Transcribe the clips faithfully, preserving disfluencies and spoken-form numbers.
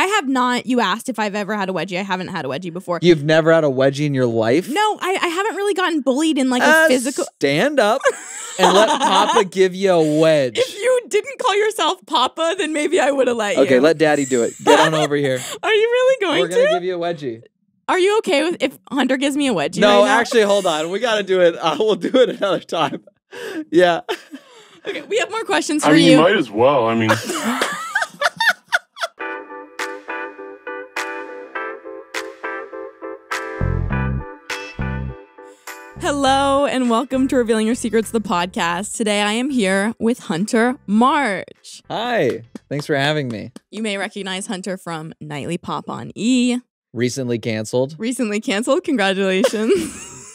I have not. You asked if I've ever had a wedgie. I haven't had a wedgie before. You've never had a wedgie in your life? No, I, I haven't really gotten bullied in like uh, a physical. Stand up and let Papa give you a wedge. If you didn't call yourself Papa, then maybe I would have let okay, you. Okay, let Daddy do it. Get on over here. Are you really going We're gonna to? We're going to give you a wedgie. Are you okay with if Hunter gives me a wedgie? No, right now? Actually, hold on. We got to do it. Uh, we'll do it another time. Yeah. Okay, we have more questions for I mean, you. You might as well. I mean. Hello and welcome to Revealing Your Secrets, the podcast. Today I am here with Hunter March. Hi. Thanks for having me. You may recognize Hunter from Nightly Pop on E. Recently canceled. Recently canceled. Congratulations.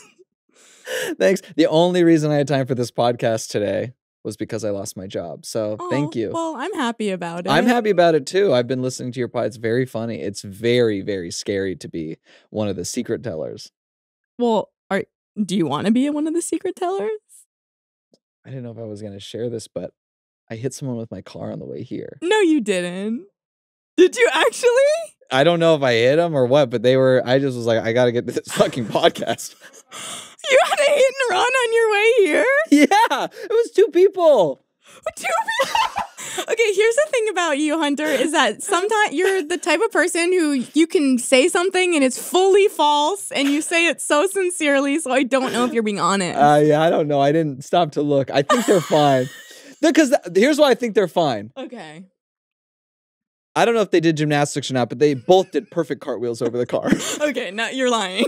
Thanks. The only reason I had time for this podcast today was because I lost my job. So oh, thank you. Well, I'm happy about it. I'm happy about it too. I've been listening to your pod. It's very funny. It's very, very scary to be one of the secret tellers. Well, are do you want to be one of the secret tellers? I didn't know if I was going to share this, but I hit someone with my car on the way here. No, you didn't. Did you actually? I don't know if I hit them or what, but they were, I just was like, I got to get this fucking podcast. You had a hit and run on your way here? Yeah, it was two people. Two people? Okay, here's the thing about you, Hunter, is that sometimes you're the type of person who you can say something and it's fully false and you say it so sincerely, so I don't know if you're being honest. Uh, yeah, I don't know. I didn't stop to look. I think they're fine. Because th here's why I think they're fine. Okay. I don't know if they did gymnastics or not, but they both did perfect cartwheels over the car. Okay, now you're lying.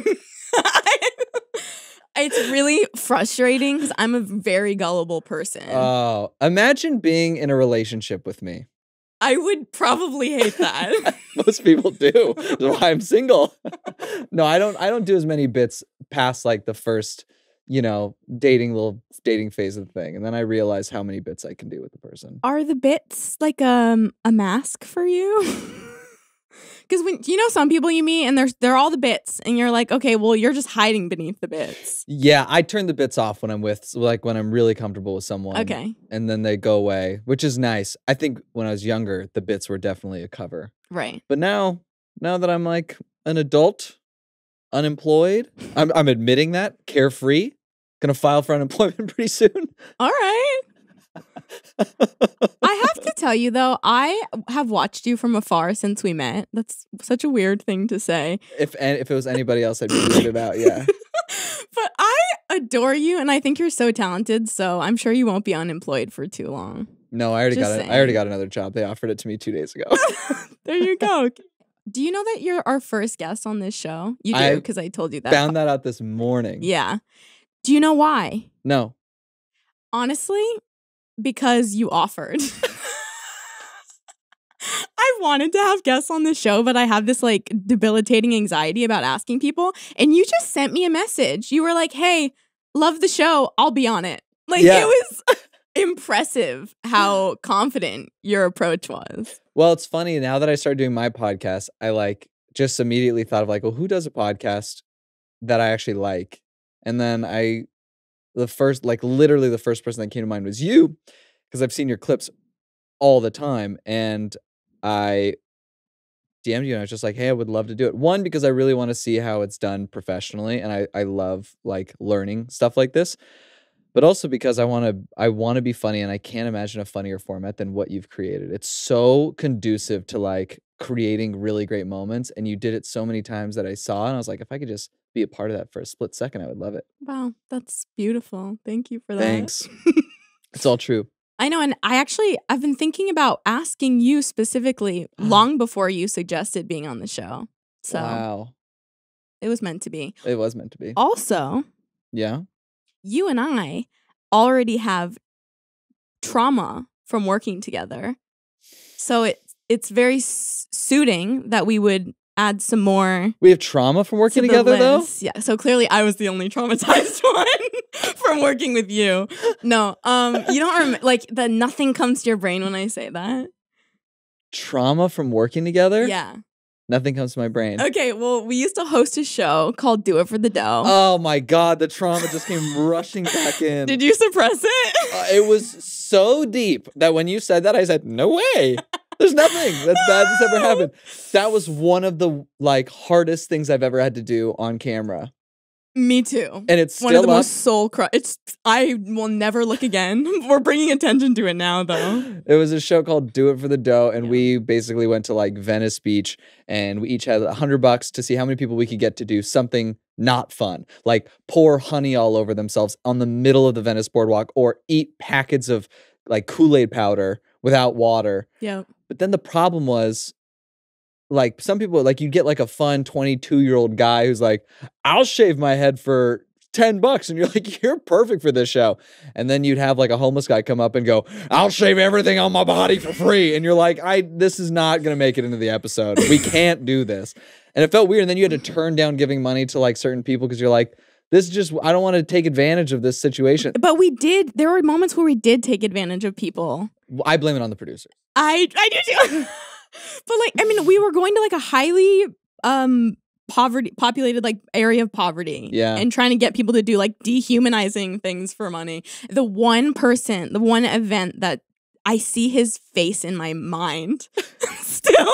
It's really frustrating because I'm a very gullible person. Oh, imagine being in a relationship with me. I would probably hate that. Most people do. That's why I'm single. No, I don't. I don't do as many bits past like the first, you know, dating little dating phase of the thing, and then I realize how many bits I can do with the person. Are the bits like um a mask for you? Because when you know some people you meet and they're they're all the bits and you're like, okay, well, you're just hiding beneath the bits. Yeah, I turn the bits off when I'm with so like when I'm really comfortable with someone. Okay, and then they go away, which is nice. I think when I was younger, the bits were definitely a cover. Right. But now, now that I'm like an adult, unemployed, I'm I'm admitting that carefree, gonna file for unemployment pretty soon. All right. I have to tell you, though, I have watched you from afar since we met. That's such a weird thing to say. If if it was anybody else, I'd be weirded out, yeah. But I adore you, and I think you're so talented, so I'm sure you won't be unemployed for too long. No, I already Just got it. I already got another job. They offered it to me two days ago. There you go. Do you know that you're our first guest on this show? You do, because I, I told you that. Found that out this morning. Yeah. Do you know why? No. Honestly, because you offered. I wanted to have guests on the show, but I have this like debilitating anxiety about asking people. And you just sent me a message. You were like, hey, love the show. I'll be on it. Like yeah. It was impressive how confident your approach was. Well, it's funny. Now that I started doing my podcast, I like just immediately thought of like, well, who does a podcast that I actually like? And then I... The first, like literally the first person that came to mind was you, because I've seen your clips all the time. And I D M'd you and I was just like, hey, I would love to do it. One, because I really want to see how it's done professionally. And I, I love like learning stuff like this. But also because I want to I want to be funny, and I can't imagine a funnier format than what you've created. It's so conducive to like creating really great moments. And you did it so many times that I saw, and I was like, if I could just be a part of that for a split second, I would love it. Wow, that's beautiful. Thank you for that. Thanks. It's all true. I know, and I actually, I've been thinking about asking you specifically long before you suggested being on the show. So wow. It was meant to be. It was meant to be. Also. Yeah. You and I already have trauma from working together. So it, it's very s suiting that we would add some more. We have trauma from working together, though? Yeah. So clearly I was the only traumatized one from working with you. No. Um, you don't rem like the nothing comes to your brain when I say that. Trauma from working together? Yeah. Nothing comes to my brain. Okay, well, we used to host a show called Do It for the Dough. Oh, my God. The trauma just came rushing back in. Did you suppress it? Uh, it was so deep that when you said that, I said, no way. There's nothing that's bad that's ever happened. That was one of the like hardest things I've ever had to do on camera. Me too. And it's still one of the up. most soul cru- It's I will never look again. We're bringing attention to it now, though. It was a show called Do It for the Dough, and yeah. we basically went to like Venice Beach, and we each had a hundred bucks to see how many people we could get to do something not fun, like pour honey all over themselves on the middle of the Venice boardwalk, or eat packets of like Kool-Aid powder without water. Yeah. But then the problem was, like, some people, like, you'd get, like, a fun twenty-two-year-old guy who's like, I'll shave my head for ten bucks. And you're like, you're perfect for this show. And then you'd have, like, a homeless guy come up and go, I'll shave everything on my body for free. And you're like, I this is not going to make it into the episode. We can't do this. And it felt weird. And then you had to turn down giving money to, like, certain people because you're like, this is just, I don't want to take advantage of this situation. But we did. There were moments where we did take advantage of people. I blame it on the producer. I, I do, too. But, like, I mean, we were going to, like, a highly um, poverty populated, like, area of poverty. Yeah. And trying to get people to do, like, dehumanizing things for money. The one person, the one event that I see his face in my mind still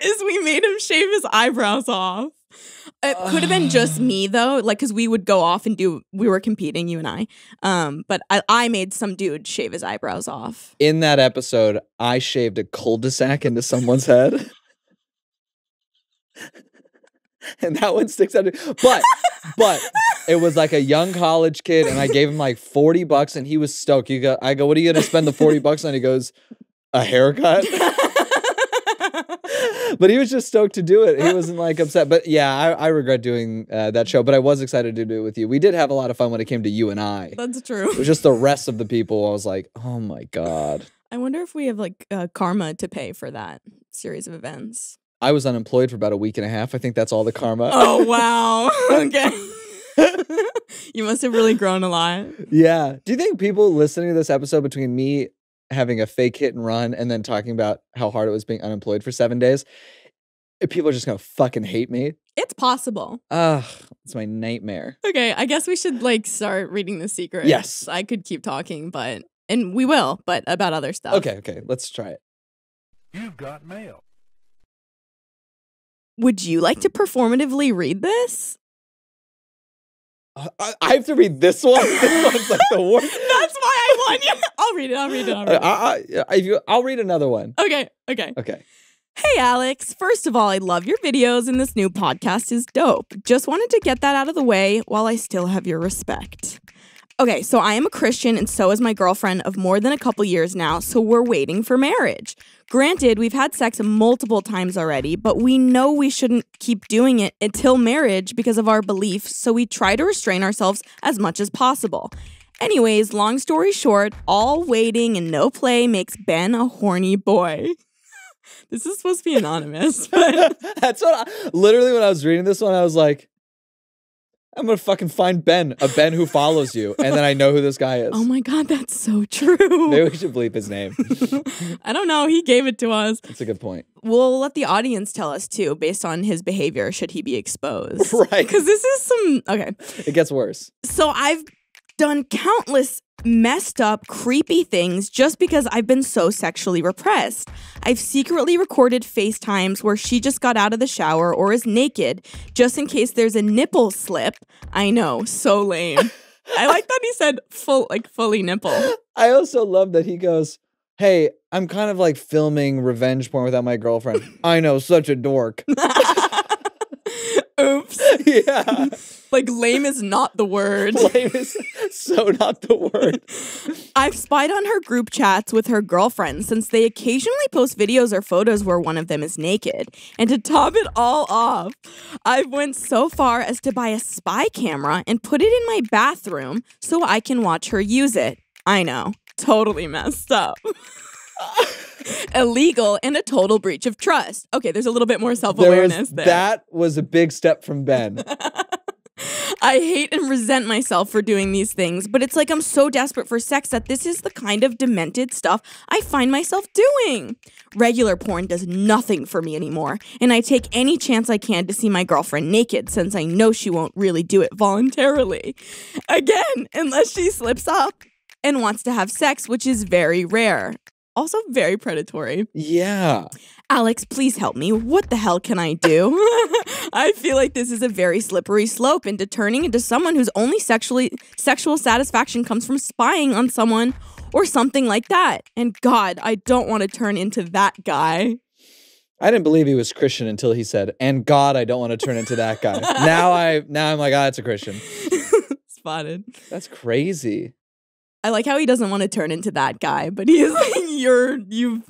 is we made him shave his eyebrows off. It could have been just me, though, like, because we would go off and do, we were competing, you and I. Um, but I, I made some dude shave his eyebrows off. In that episode, I shaved a cul-de-sac into someone's head. And that one sticks out. But, but it was like a young college kid, and I gave him like forty bucks, and he was stoked. You go, I go, what are you going to spend the forty bucks on? He goes, a haircut. But he was just stoked to do it. He wasn't like upset. But yeah, I, I regret doing uh, that show. But I was excited to do it with you. We did have a lot of fun when it came to you and I. That's true. It was just the rest of the people. I was like, oh my God. I wonder if we have like uh, karma to pay for that series of events. I was unemployed for about a week and a half. I think that's all the karma. Oh, wow. Okay. You must have really grown a lot. Yeah. Do you think people listening to this episode between me having a fake hit and run and then talking about how hard it was being unemployed for seven days, people are just going to fucking hate me? It's possible. Ugh, it's my nightmare. Okay, I guess we should like start reading the secrets. Yes. I could keep talking, but, and we will, but about other stuff. Okay, okay, let's try it. You've got mail. Would you like to performatively read this? I, I have to read this one? This one's like the worst. That's why I won you. I'll read it, I'll read it, I'll read it. I, I, I, I'll read another one. Okay, okay. Okay. Hey, Alex. First of all, I love your videos, and this new podcast is dope. Just wanted to get that out of the way while I still have your respect. Okay, so I am a Christian, and so is my girlfriend of more than a couple years now, so we're waiting for marriage. Granted, we've had sex multiple times already, but we know we shouldn't keep doing it until marriage because of our beliefs, so we try to restrain ourselves as much as possible. Anyways, long story short, all waiting and no play makes Ben a horny boy. This is supposed to be anonymous, but... That's what I... Literally, when I was reading this one, I was like, I'm going to fucking find Ben, a Ben who follows you. And then I know who this guy is. Oh my God, that's so true. Maybe we should bleep his name. I don't know. He gave it to us. That's a good point. We'll let the audience tell us too, based on his behavior, should he be exposed. Right. Because this is some, okay. It gets worse. So I've done countless messed up, creepy things just because I've been so sexually repressed. I've secretly recorded FaceTimes where she just got out of the shower or is naked, just in case there's a nipple slip. I know, so lame. I like that he said full, like fully nipple. I also love that he goes, hey, I'm kind of like filming revenge porn without my girlfriend. I know, such a dork. Oops. Yeah. Like, lame is not the word. Lame is so not the word. I've spied on her group chats with her girlfriends since they occasionally post videos or photos where one of them is naked. And to top it all off, I've went so far as to buy a spy camera and put it in my bathroom so I can watch her use it. I know. Totally messed up. Illegal and a total breach of trust. Okay, there's a little bit more self-awareness there, there. That was a big step from Ben. I hate and resent myself for doing these things, but it's like I'm so desperate for sex that this is the kind of demented stuff I find myself doing. Regular porn does nothing for me anymore, and I take any chance I can to see my girlfriend naked since I know she won't really do it voluntarily. Again, unless she slips up and wants to have sex, which is very rare. Also very predatory. Yeah. Alex, please help me. What the hell can I do? I feel like this is a very slippery slope into turning into someone whose only sexually sexual satisfaction comes from spying on someone or something like that. And God, I don't want to turn into that guy. I didn't believe he was Christian until he said, and God, I don't want to turn into that guy. now, I, now I'm like, ah, oh, it's a Christian. Spotted. That's crazy. I like how he doesn't want to turn into that guy, but he's like, you're, you've,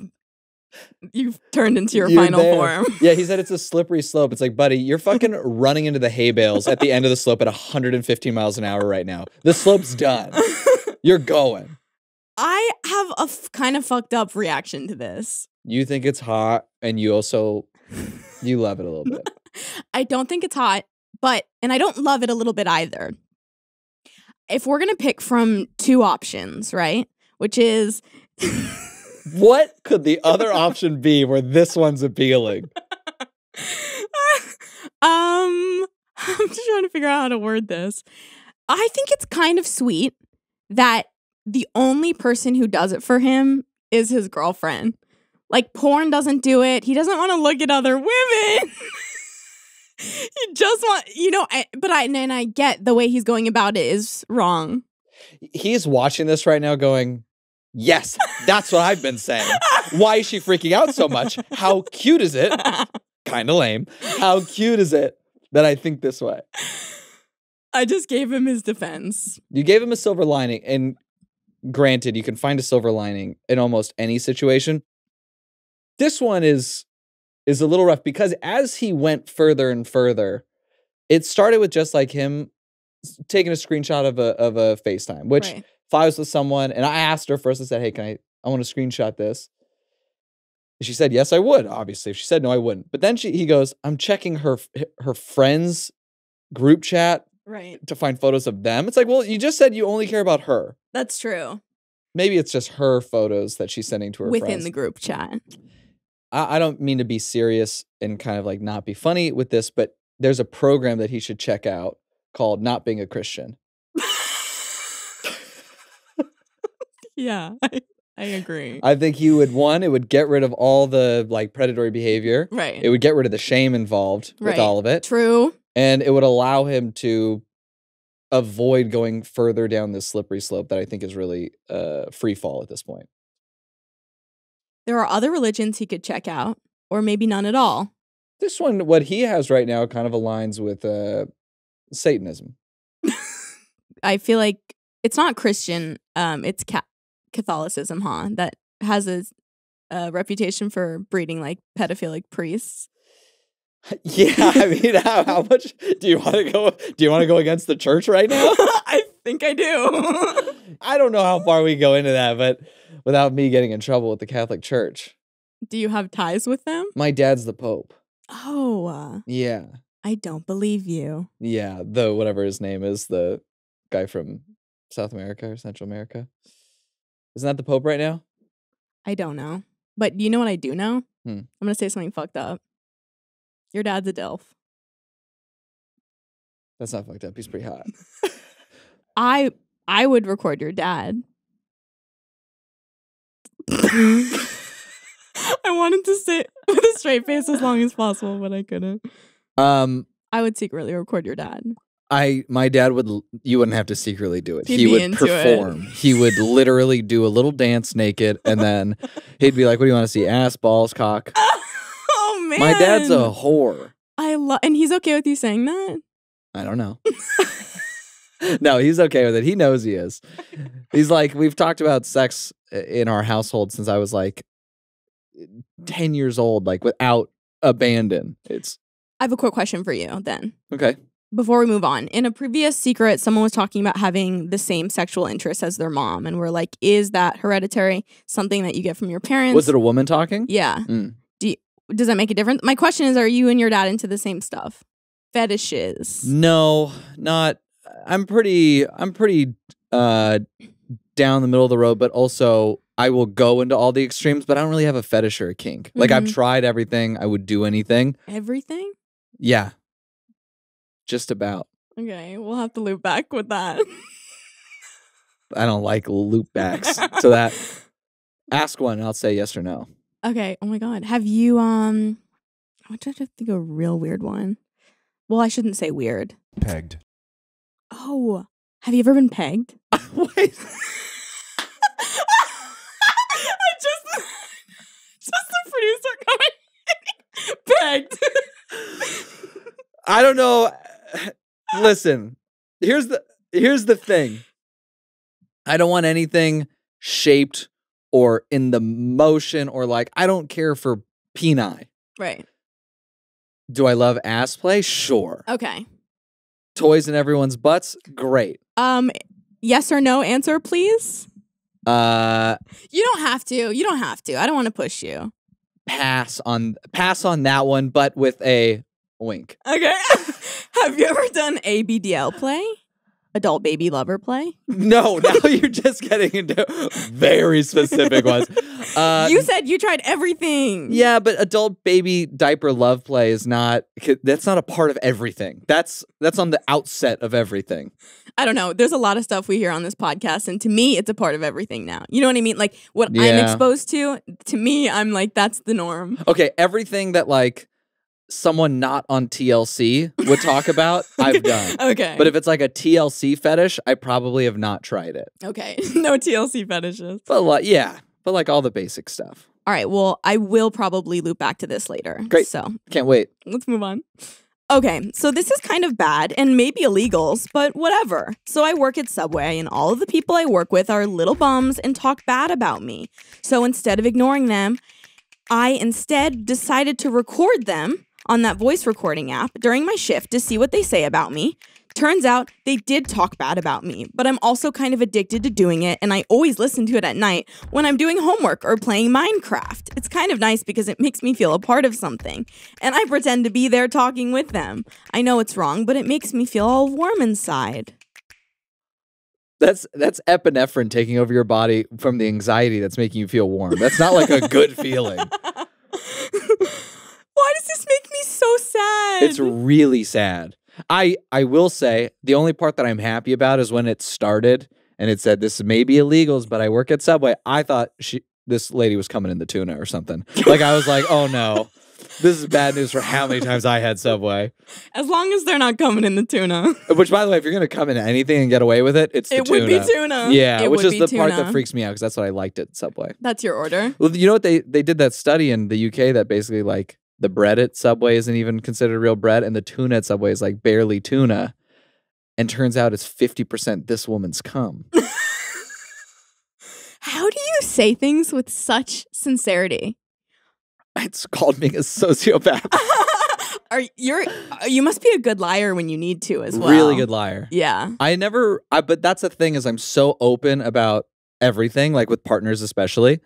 you've turned into your you're final there. form. Yeah, he said it's a slippery slope. It's like, buddy, you're fucking running into the hay bales at the end of the slope at one hundred fifteen miles an hour right now. The slope's done. You're going. I have a f kind of fucked up reaction to this. You think it's hot, and you also, you love it a little bit. I don't think it's hot, but, and I don't love it a little bit either. If we're going to pick from two options, right? Which is... what could the other option be where this one's appealing? um, I'm just trying to figure out how to word this. I think it's kind of sweet that the only person who does it for him is his girlfriend. Like, porn doesn't do it. He doesn't want to look at other women. You just want, you know, I, but I, and I get the way he's going about it is wrong. He's watching this right now going, yes, that's what I've been saying. Why is she freaking out so much? How cute is it? Kind of lame. How cute is it that I think this way? I just gave him his defense. You gave him a silver lining. And granted, you can find a silver lining in almost any situation. This one is... is a little rough because as he went further and further, it started with just like him taking a screenshot of a of a FaceTime, which right. if I was with someone and I asked her first, I said, hey, can I, I want to screenshot this. And she said, yes, I would, obviously. If she said no, I wouldn't. But then she, he goes, I'm checking her, her friend's group chat right. to find photos of them. It's like, well, you just said you only care about her. That's true. Maybe it's just her photos that she's sending to her within friends. The group chat. I don't mean to be serious and kind of like not be funny with this, but there's a program that he should check out called Not Being a Christian. Yeah, I, I agree. I think he would, one, it would get rid of all the like predatory behavior. Right. It would get rid of the shame involved right. with all of it. True. And it would allow him to avoid going further down this slippery slope that I think is really uh, free fall at this point. There are other religions he could check out, or maybe none at all. This one, what he has right now, kind of aligns with uh, Satanism. I feel like it's not Christian, um, it's ca Catholicism, huh? That has a, a reputation for breeding like pedophilic priests. Yeah, I mean, how, how much do you want to go? Do you want to go against the church right now? I think I do. I don't know how far we go into that, but without me getting in trouble with the Catholic Church. Do you have ties with them? My dad's the Pope. Oh. Uh, yeah. I don't believe you. Yeah, the whatever his name is, the guy from South America or Central America. Isn't that the Pope right now? I don't know. But you know what I do know? Hmm. I'm going to say something fucked up. Your dad's a D I L F. That's not fucked up. He's pretty hot. I... I would record your dad. I wanted to sit with a straight face as long as possible, but I couldn't. Um, I would secretly record your dad. I, my dad would, you wouldn't have to secretly do it. He'd he would perform. It. He would literally do a little dance naked, and then he'd be like, what do you want to see? Ass, balls, cock. Oh, man. My dad's a whore. I love, and he's okay with you saying that? I don't know. No, he's okay with it. He knows he is. He's like, we've talked about sex in our household since I was like ten years old, like without abandon. It's. I have a quick question for you then. Okay. Before we move on, in a previous secret, someone was talking about having the same sexual interest as their mom. And we're like, is that hereditary? Something that you get from your parents? Was it a woman talking? Yeah. Mm. Do you, does that make a difference? My question is, are you and your dad into the same stuff? Fetishes? No, not. I'm pretty, I'm pretty uh, down the middle of the road, but also I will go into all the extremes, but I don't really have a fetish or a kink. Mm-hmm. Like I've tried everything. I would do anything. Everything? Yeah. Just about. Okay. We'll have to loop back with that. I don't like loop backs. So that Ask one, and I'll say yes or no. Okay. Oh, my God. Have you, um, I'm trying to think of a real weird one. Well, I shouldn't say weird. Pegged. Oh. Have you ever been pegged? What? I just, just the producer going, pegged. I don't know. Listen, here's the, here's the thing. I don't want anything shaped or in the motion or like, I don't care for peni. Right. Do I love ass play? Sure. Okay. Toys in everyone's butts? Great. Um, yes or no answer, please. Uh, you don't have to. You don't have to. I don't want to push you. Pass on, pass on that one, but with a wink. Okay. Have you ever done A B D L play? Adult baby lover play? No, now you're just getting into very specific ones. Uh, you said you tried everything. Yeah, but adult baby diaper love play is not, that's not a part of everything. That's that's on the outset of everything. I don't know. There's a lot of stuff we hear on this podcast, and to me, it's a part of everything now. You know what I mean? Like, what yeah. I'm exposed to, to me, I'm like, that's the norm. Okay, everything that, like, someone not on T L C would talk about, I've done. Okay. But if it's like a T L C fetish, I probably have not tried it. Okay. No T L C fetishes. But like, yeah. But like all the basic stuff. All right. Well, I will probably loop back to this later. Great. So. Can't wait. Let's move on. Okay. So this is kind of bad and maybe illegal, but whatever. So I work at Subway and all of the people I work with are little bums and talk bad about me. So instead of ignoring them, I instead decided to record them on that voice recording app during my shift to see what they say about me. Turns out they did talk bad about me, but I'm also kind of addicted to doing it, and I always listen to it at night when I'm doing homework or playing Minecraft. It's kind of nice because it makes me feel a part of something, and I pretend to be there talking with them. I know it's wrong, but it makes me feel all warm inside. That's that's epinephrine taking over your body from the anxiety that's making you feel warm. That's not like a good feeling. Why does this make me so sad? It's really sad. I, I will say the only part that I'm happy about is when it started and it said, this may be illegals, but I work at Subway. I thought she, this lady was coming in the tuna or something. Like I was like, oh no, this is bad news for how many times I had Subway. As long as they're not coming in the tuna. Which by the way, if you're going to come in anything and get away with it, it's the it tuna. It would be tuna. Yeah, it which is the tuna. Part that freaks me out because that's what I liked at Subway. That's your order. Well, you know what? They, they did that study in the U K that basically like, the bread at Subway isn't even considered real bread, and the tuna at Subway is like barely tuna. And turns out it's fifty percent this woman's cum. How do you say things with such sincerity? It's called being a sociopath. Are you're you must be a good liar when you need to as well. Really good liar. Yeah. I never, I, but that's the thing is I'm so open about everything, like with partners especially,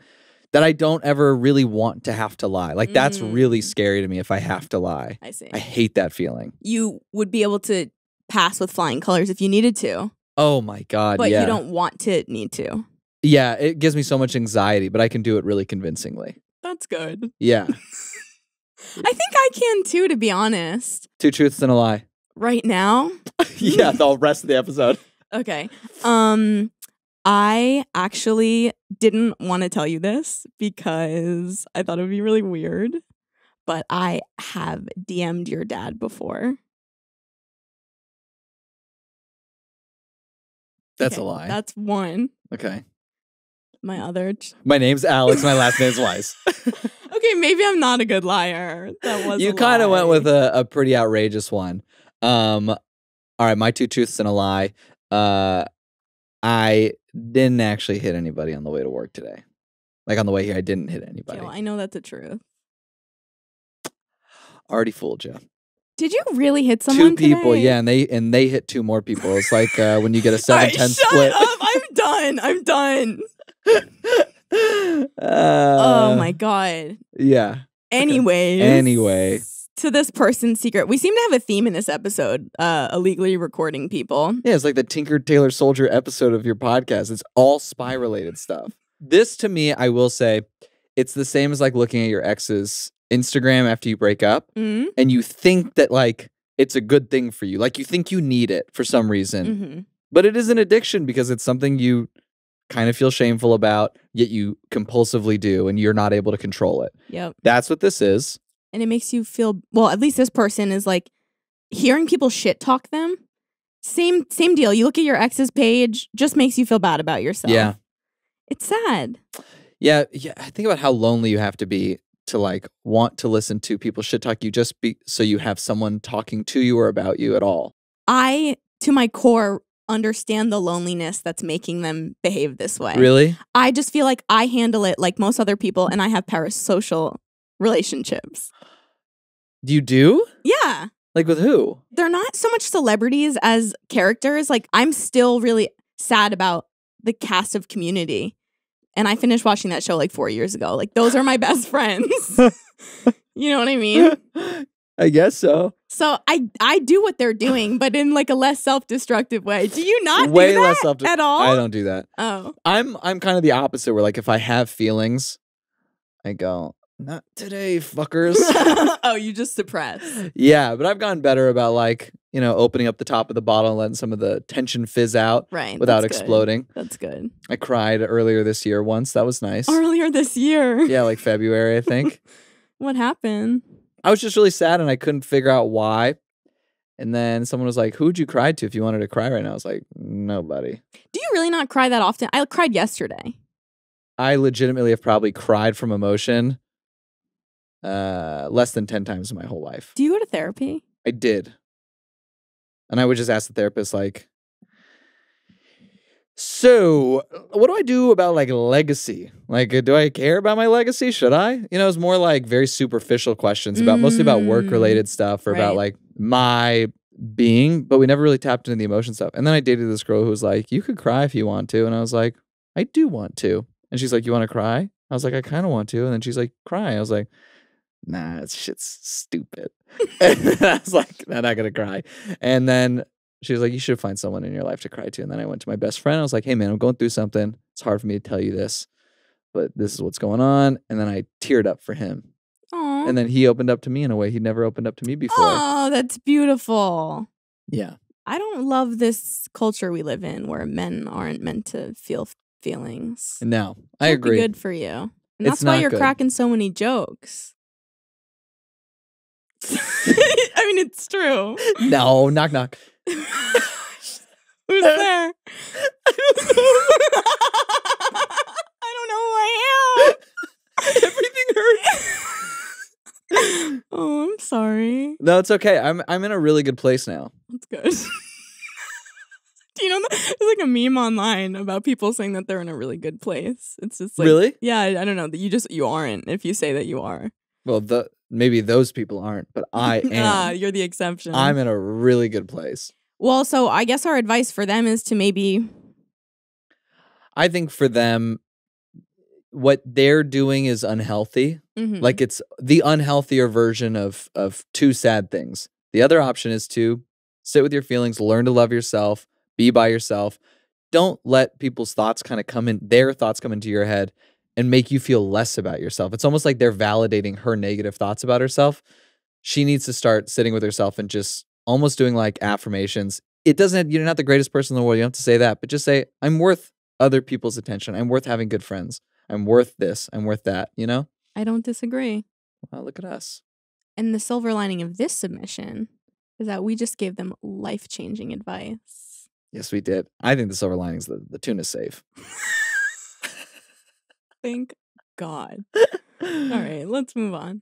that I don't ever really want to have to lie. Like, that's mm. really scary to me if I have to lie. I see. I hate that feeling. You would be able to pass with flying colors if you needed to. Oh, my God, but yeah. But you don't want to need to. Yeah, it gives me so much anxiety, but I can do it really convincingly. That's good. Yeah. I think I can, too, to be honest. Two truths and a lie. Right now? Yeah, the rest of the episode. Okay. Um... I actually didn't want to tell you this because I thought it would be really weird, but I have D M'd your dad before. That's okay, a lie. That's one. Okay. My other. My name's Alex. My last name's Wise. Okay, maybe I'm not a good liar. That was. You kind of went with a, a pretty outrageous one. Um, all right, my two truths and a lie. Uh, I. Didn't actually hit anybody on the way to work today. Like on the way here, I didn't hit anybody. Yo, I know that's the truth. Already fooled you. Did you really hit someone? Two people, today? yeah, and they and they hit two more people. It's like uh, when you get a seven ten right, split. Shut up! I'm done. I'm done. uh, oh my God. Yeah. Anyways. Anyway. To this person's secret. We seem to have a theme in this episode, uh, illegally recording people. Yeah, it's like the Tinker, Tailor, Soldier episode of your podcast. It's all spy-related stuff. This, to me, I will say, it's the same as like looking at your ex's Instagram after you break up. Mm-hmm. And you think that like it's a good thing for you. Like you think you need it for some reason. Mm-hmm. But it is an addiction because it's something you kind of feel shameful about, yet you compulsively do, and you're not able to control it. Yep. That's what this is. And it makes you feel, well, at least this person is like, hearing people shit talk them, same same deal. You look at your ex's page, just makes you feel bad about yourself. Yeah. It's sad. Yeah, yeah. I think about how lonely you have to be to like want to listen to people shit talk you just be so you have someone talking to you or about you at all. I, to my core, understand the loneliness that's making them behave this way. Really? I just feel like I handle it like most other people, and I have parasocial relationships. You do? Yeah. Like with who? They're not so much celebrities as characters. Like, I'm still really sad about the cast of Community. And I finished watching that show like four years ago. Like, those are my best friends. You know what I mean? I guess so. So I I do what they're doing, but in like a less self-destructive way. Do you not way do that less at all? I don't do that. Oh. I'm I'm kind of the opposite, where like if I have feelings, I go, not today, fuckers. Oh, you just suppress. Yeah, but I've gotten better about like, you know, opening up the top of the bottle and letting some of the tension fizz out right, without that's exploding. Good. That's good. I cried earlier this year once. That was nice. Earlier this year? Yeah, like February, I think. What happened? I was just really sad and I couldn't figure out why. And then someone was like, who'd you cry to if you wanted to cry right now? I was like, nobody. Do you really not cry that often? I cried yesterday. I legitimately have probably cried from emotion Uh, less than ten times in my whole life. Do you go to therapy? I did. And I would just ask the therapist, like, so what do I do about like legacy? Like, do I care about my legacy? Should I? You know, it's more like very superficial questions about mm. mostly about work related stuff or right. about like my being, but we never really tapped into the emotion stuff. And then I dated this girl who was like, you could cry if you want to. And I was like, I do want to. And she's like, you want to cry? I was like, I kind of want to. And then she's like, cry. I was like, nah, that shit's stupid. And I was like, I'm not going to cry. And then she was like, you should find someone in your life to cry to. And then I went to my best friend. I was like, hey, man, I'm going through something. It's hard for me to tell you this, but this is what's going on. And then I teared up for him. Aww. And then he opened up to me in a way he'd never opened up to me before. Oh, that's beautiful. Yeah. I don't love this culture we live in where men aren't meant to feel feelings. No, I It'd agree. Be good for you. And it's that's why you're good. cracking so many jokes. I mean, it's true. No, knock, knock. Who's there? I don't know. I don't know who I am. Everything hurts. Oh, I'm sorry. No, it's okay. I'm I'm in a really good place now. That's good. Do you know, there's like a meme online about people saying that they're in a really good place. It's just like, really? Yeah, I, I don't know. You just you aren't if you say that you are. Well, the maybe those people aren't, but I am. Ah, you're the exception. I'm in a really good place. Well, so I guess our advice for them is to maybe... I think for them, what they're doing is unhealthy. Mm-hmm. Like, it's the unhealthier version of, of two sad things. The other option is to sit with your feelings, learn to love yourself, be by yourself. Don't let people's thoughts kind of come in, their thoughts come into your head and make you feel less about yourself. It's almost like they're validating her negative thoughts about herself. She needs to start sitting with herself and just almost doing like affirmations. It doesn't have, you're not the greatest person in the world. You don't have to say that, but just say, I'm worth other people's attention. I'm worth having good friends. I'm worth this. I'm worth that, you know? I don't disagree. Well, look at us. And the silver lining of this submission is that we just gave them life-changing advice. Yes, we did. I think the silver lining is the, the tuna safe. Thank God. All right, let's move on.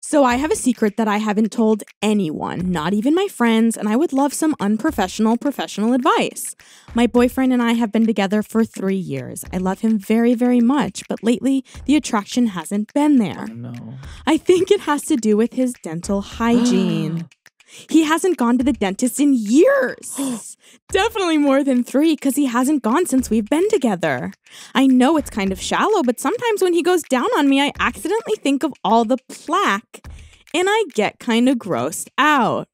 So I have a secret that I haven't told anyone, not even my friends, and I would love some unprofessional professional advice. My boyfriend and I have been together for three years. I love him very, very much, but lately the attraction hasn't been there. Oh, no. I think it has to do with his dental hygiene. He hasn't gone to the dentist in years. Definitely more than three, because he hasn't gone since we've been together. I know it's kind of shallow, but sometimes when he goes down on me, I accidentally think of all the plaque, and I get kind of grossed out.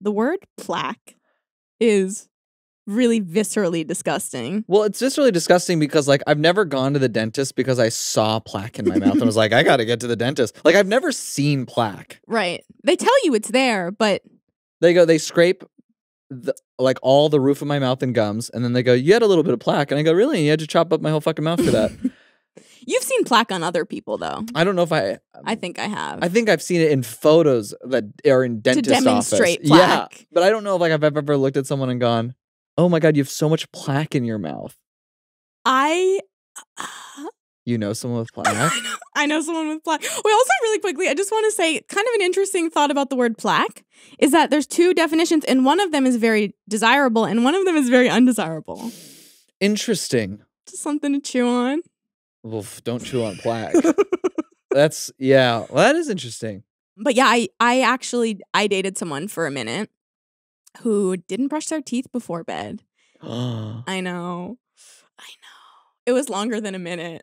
The word plaque is really viscerally disgusting. Well, it's viscerally disgusting because, like, I've never gone to the dentist because I saw plaque in my mouth and was like, I gotta get to the dentist. Like, I've never seen plaque. Right. They tell you it's there, but... They go, they scrape the, like all the roof of my mouth and gums, and then they go, you had a little bit of plaque, and I go, really? And you had to chop up my whole fucking mouth for that. You've seen plaque on other people, though. I don't know if I... I think I have. I think I've seen it in photos that are in dentist office. To demonstrate office. plaque. Yeah, but I don't know if like, I've ever looked at someone and gone, oh my God, you have so much plaque in your mouth. I... Uh, you know someone with plaque? I know someone with plaque. Wait, also really quickly, I just want to say kind of an interesting thought about the word plaque is that there's two definitions, and one of them is very desirable, and one of them is very undesirable. Interesting. Just something to chew on. Oof, don't chew on plaque. That's, yeah, well, that is interesting. But yeah, I, I actually, I dated someone for a minute who didn't brush their teeth before bed. I know. I know. It was longer than a minute.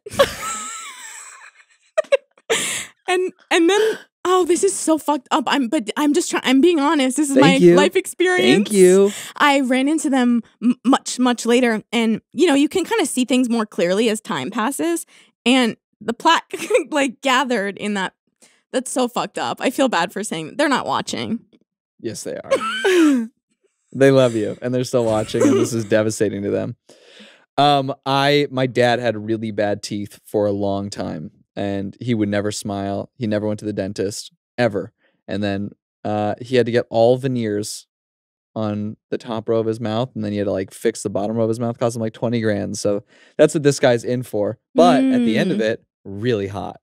and and then, oh, this is so fucked up. I'm, but I'm just trying, I'm being honest. This is Thank my you. life experience. Thank you. I ran into them m much, much later. And, you know, you can kind of see things more clearly as time passes. And the plaque, like, gathered in that. That's so fucked up. I feel bad for saying that. They're not watching. Yes, they are. They love you, and they're still watching, and this is devastating to them. Um, I, my dad had really bad teeth for a long time, and he would never smile. He never went to the dentist, ever. And then uh, he had to get all veneers on the top row of his mouth, and then he had to, like, fix the bottom row of his mouth. Cost him, like, twenty grand, so that's what this guy's in for. But mm. at the end of it, really hot.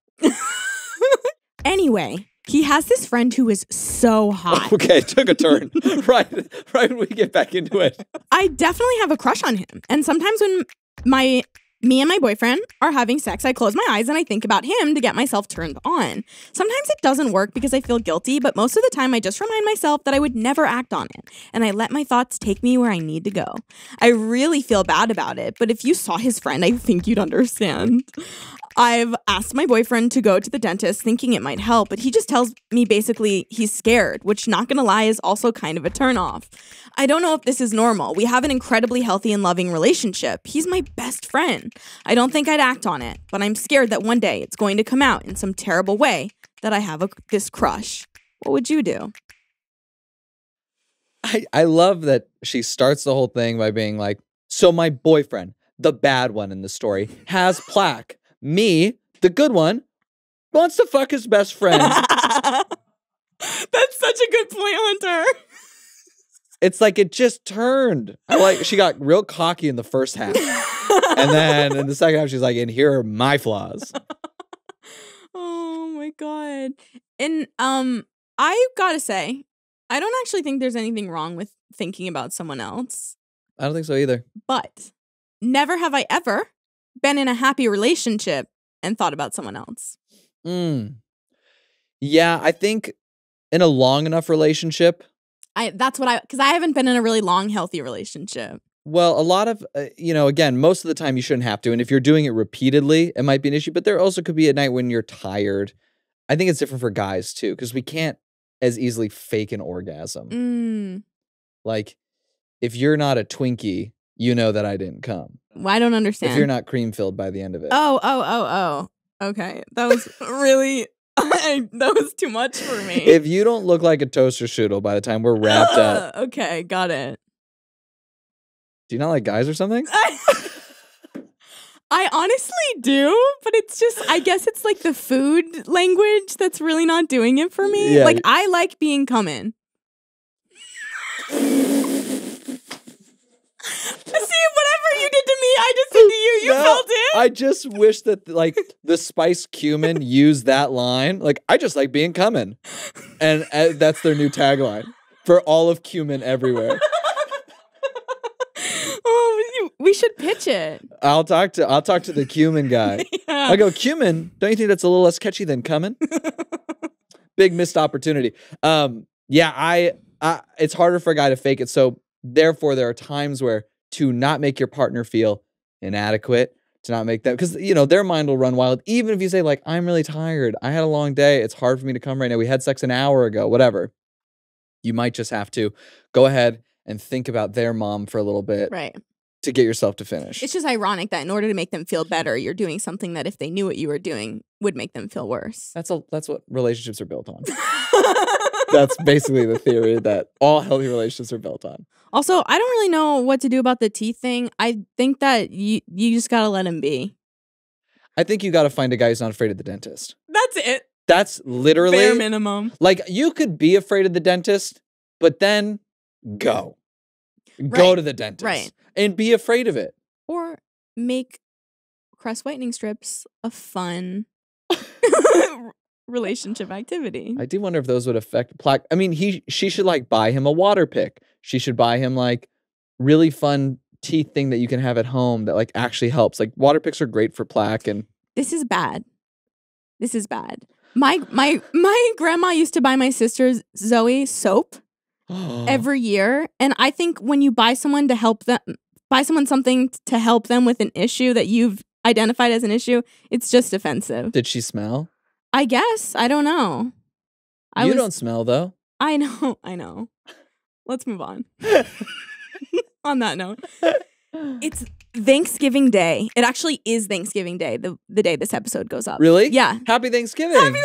Anyway... He has this friend who is so hot. Okay, it took a turn. right, right when we get back into it. I definitely have a crush on him. And sometimes when my me and my boyfriend are having sex, I close my eyes and I think about him to get myself turned on. Sometimes it doesn't work because I feel guilty, but most of the time I just remind myself that I would never act on it. And I let my thoughts take me where I need to go. I really feel bad about it, but if you saw his friend, I think you'd understand. I've asked my boyfriend to go to the dentist thinking it might help, but he just tells me basically he's scared, which, not gonna lie, is also kind of a turnoff. I don't know if this is normal. We have an incredibly healthy and loving relationship. He's my best friend. I don't think I'd act on it, but I'm scared that one day it's going to come out in some terrible way that I have a, this crush. What would you do? I, I love that she starts the whole thing by being like, so my boyfriend, the bad one in the story, has plaque. Me, the good one, wants to fuck his best friend. That's such a good point, Hunter. It's like it just turned. I like she got real cocky in the first half. And then in the second half, she's like, and here are my flaws. Oh my God. And um, I gotta say, I don't actually think there's anything wrong with thinking about someone else. I don't think so either. But never have I ever been in a happy relationship and thought about someone else. Mm. Yeah, I think in a long enough relationship. I That's what I, because I haven't been in a really long, healthy relationship. Well, a lot of, uh, you know, again, most of the time you shouldn't have to. And if you're doing it repeatedly, it might be an issue. But there also could be a night when you're tired. I think it's different for guys, too, because we can't as easily fake an orgasm. Mm. Like, if you're not a Twinkie, you know that I didn't come. Well, I don't understand. If you're not cream-filled by the end of it. Oh, oh, oh, oh. Okay. That was really... I, that was too much for me. If you don't look like a toaster strudel by the time we're wrapped up... Okay, got it. Do you not like guys or something? I, I honestly do, but it's just... I guess it's like the food language that's really not doing it for me. Yeah. Like, I like being cum in. You did to me, I just did to you. You no, felt it. I just wish that, like, the Spice Cumin used that line. Like, I just like being cumin. And uh, that's their new tagline for all of cumin everywhere. Oh, you, we should pitch it. I'll talk to I'll talk to the cumin guy. Yeah. I go, cumin, don't you think that's a little less catchy than cumin? Big missed opportunity. Um, yeah, I, I it's harder for a guy to fake it. So therefore, there are times where to not make your partner feel inadequate, to not make them, because, you know, their mind will run wild. Even if you say, like, I'm really tired, I had a long day, it's hard for me to come right now, we had sex an hour ago, whatever. You might just have to go ahead and think about their mom for a little bit, right, to get yourself to finish. It's just ironic that in order to make them feel better, you're doing something that if they knew what you were doing would make them feel worse. That's, a, that's what relationships are built on. That's basically the theory that all healthy relationships are built on. Also, I don't really know what to do about the teeth thing. I think that you, you just got to let him be. I think you got to find a guy who's not afraid of the dentist. That's it. That's literally... bare minimum. Like, you could be afraid of the dentist, but then go. Right. Go to the dentist. Right. And be afraid of it. Or make crest whitening strips a fun relationship activity. I do wonder if those would affect... plaque. I mean, he, she should, like, buy him a water pick. She should buy him, like, really fun teeth thing that you can have at home that, like, actually helps. Like, water picks are great for plaque and... This is bad. This is bad. My my my grandma used to buy my sister Zoe soap every year, and I think when you buy someone to help them, buy someone something to help them with an issue that you've identified as an issue, it's just offensive. Did she smell? I guess I don't know. I you was, don't smell though. I know. I know. Let's move on. On that note, it's Thanksgiving Day. It actually is Thanksgiving Day, the, the day this episode goes up. Really? Yeah. Happy Thanksgiving. Happy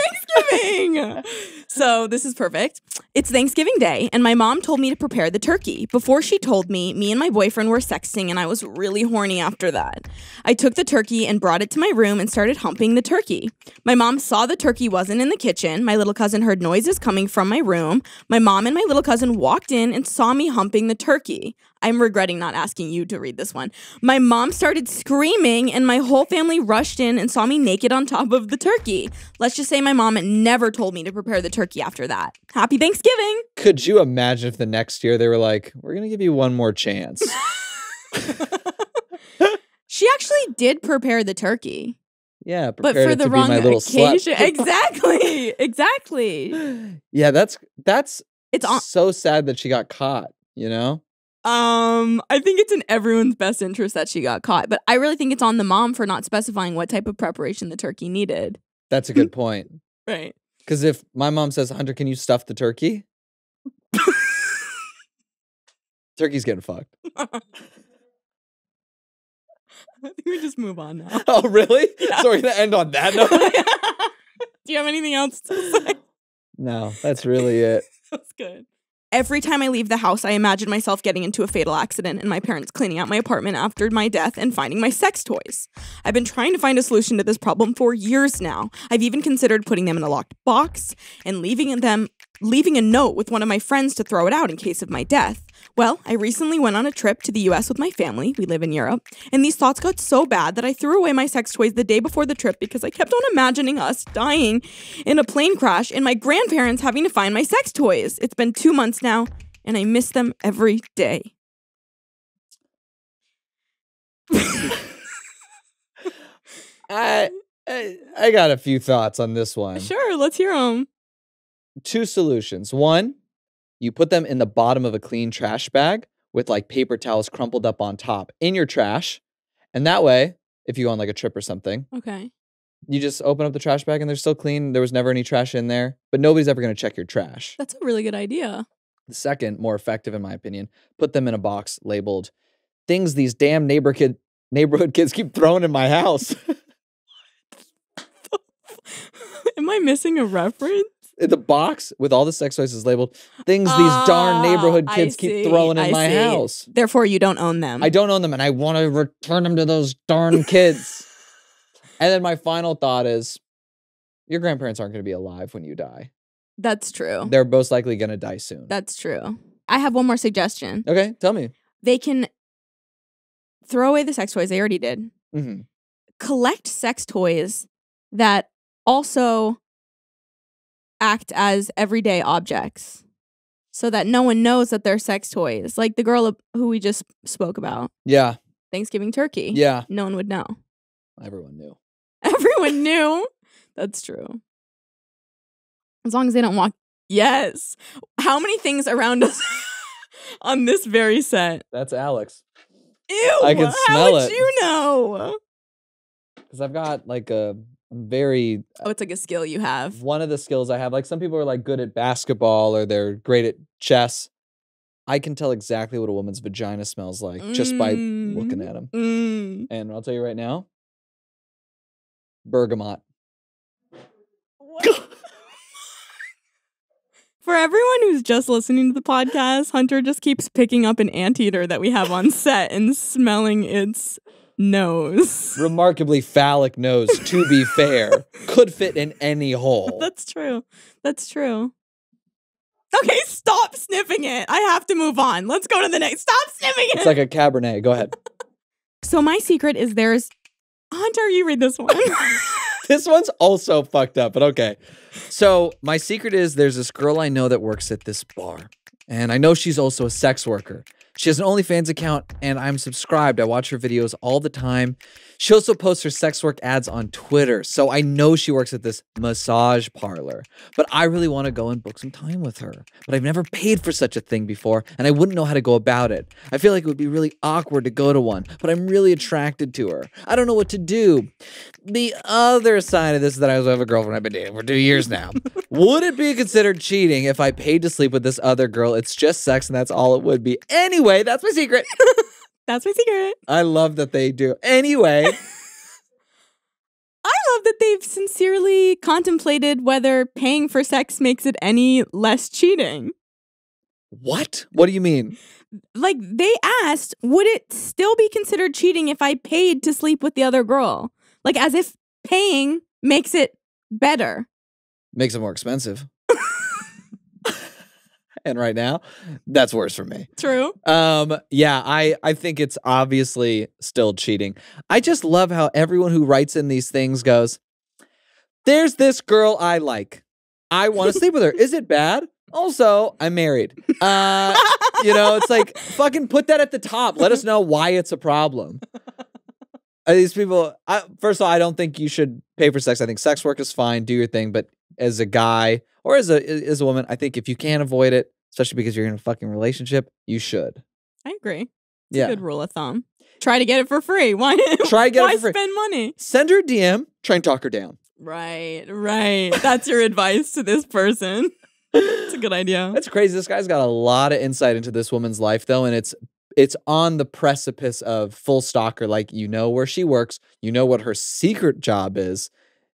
Thanksgiving. So this is perfect. It's Thanksgiving Day, and my mom told me to prepare the turkey. Before she told me, me and my boyfriend were sexting, and I was really horny after that. I took the turkey and brought it to my room and started humping the turkey. My mom saw the turkey wasn't in the kitchen. My little cousin heard noises coming from my room. My mom and my little cousin walked in and saw me humping the turkey. I'm regretting not asking you to read this one. My mom started screaming, and my whole family rushed in and saw me naked on top of the turkey. Let's just say my mom never told me to prepare the turkey after that. Happy Thanksgiving. Could you imagine if the next year they were like, we're going to give you one more chance? She actually did prepare the turkey. Yeah, but for the wrong occasion. Exactly. Exactly. Yeah, that's that's it's so sad that she got caught, you know? Um, I think it's in everyone's best interest that she got caught, but I really think it's on the mom for not specifying what type of preparation the turkey needed. That's a good point. Right. Because if my mom says, Hunter, can you stuff the turkey? Turkey's getting fucked. I think we just move on now. Oh, really? Yeah. So we're going to end on that note? Do you have anything else to say? No, that's really it. That's good. Every time I leave the house, I imagine myself getting into a fatal accident and my parents cleaning out my apartment after my death and finding my sex toys. I've been trying to find a solution to this problem for years now. I've even considered putting them in a locked box and leaving them, leaving a note with one of my friends to throw it out in case of my death. Well, I recently went on a trip to the U S with my family. We live in Europe. And these thoughts got so bad that I threw away my sex toys the day before the trip because I kept on imagining us dying in a plane crash and my grandparents having to find my sex toys. It's been two months now, and I miss them every day. I, I, I got a few thoughts on this one. Sure, let's hear them. Two solutions. One, you put them in the bottom of a clean trash bag with like paper towels crumpled up on top in your trash. And that way, if you go on like a trip or something, okay, you just open up the trash bag and they're still clean. There was never any trash in there, but nobody's ever going to check your trash. That's a really good idea. The second, more effective in my opinion, put them in a box labeled things these damn neighbor kid neighborhood kids keep throwing in my house. Am I missing a reference? The box with all the sex toys is labeled things these oh, darn neighborhood kids keep throwing in I my see. house. Therefore, you don't own them. I don't own them, and I want to return them to those darn kids. And then my final thought is your grandparents aren't going to be alive when you die. That's true. They're most likely going to die soon. That's true. I have one more suggestion. Okay, tell me. They can throw away the sex toys. They already did. Mm-hmm. Collect sex toys that also act as everyday objects so that no one knows that they're sex toys. Like the girl who we just spoke about. Yeah. Thanksgiving turkey. Yeah. No one would know. Everyone knew. Everyone knew. That's true. As long as they don't walk. Yes. How many things around us on this very set? That's Alex. Ew. I can smell it. How would you know? Because I've got like a very... Oh, it's like a skill you have. One of the skills I have, like some people are like good at basketball or they're great at chess. I can tell exactly what a woman's vagina smells like mm. just by looking at them. Mm. And I'll tell you right now, bergamot. What? For everyone who's just listening to the podcast, Hunter just keeps picking up an anteater that we have on set and smelling its nose. Remarkably phallic nose, to be fair. Could fit in any hole. That's true. That's true. Okay, stop sniffing it. I have to move on. Let's go to the next. Stop sniffing it. It's like a Cabernet. Go ahead. So my secret is there's... Hunter, you read this one. This one's also fucked up, but okay. So my secret is there's this girl I know that works at this bar. And I know she's also a sex worker. She has an OnlyFans account, and I'm subscribed. I watch her videos all the time. She also posts her sex work ads on Twitter, so I know she works at this massage parlor. But I really want to go and book some time with her. But I've never paid for such a thing before, and I wouldn't know how to go about it. I feel like it would be really awkward to go to one, but I'm really attracted to her. I don't know what to do. The other side of this is that I also have a girlfriend I've been dating for two years now. Would it be considered cheating if I paid to sleep with this other girl? It's just sex, and that's all it would be. Anyway. Anyway, that's my secret. That's my secret. I love that they do. Anyway. I love that they've sincerely contemplated whether paying for sex makes it any less cheating. What? What do you mean? Like, they asked, would it still be considered cheating if I paid to sleep with the other girl? Like, as if paying makes it better. Makes it more expensive. And right now, that's worse for me. True. Um, yeah, I, I think it's obviously still cheating. I just love how everyone who writes in these things goes, there's this girl I like. I want to sleep with her. Is it bad? Also, I'm married. Uh, you know, it's like, fucking put that at the top. Let us know why it's a problem. Uh, these people, I, first of all, I don't think you should pay for sex. I think sex work is fine. Do your thing. But as a guy... Or as a as a woman, I think if you can't avoid it, especially because you're in a fucking relationship, you should. I agree. It's yeah. a good rule of thumb. Try to get it for free. Why, Try to get why it for free. spend money? Send her a D M. Try and talk her down. Right, right. That's your advice to this person. It's a good idea. That's crazy. This guy's got a lot of insight into this woman's life, though, and it's it's on the precipice of full stalker. Like, you know where she works. You know what her secret job is.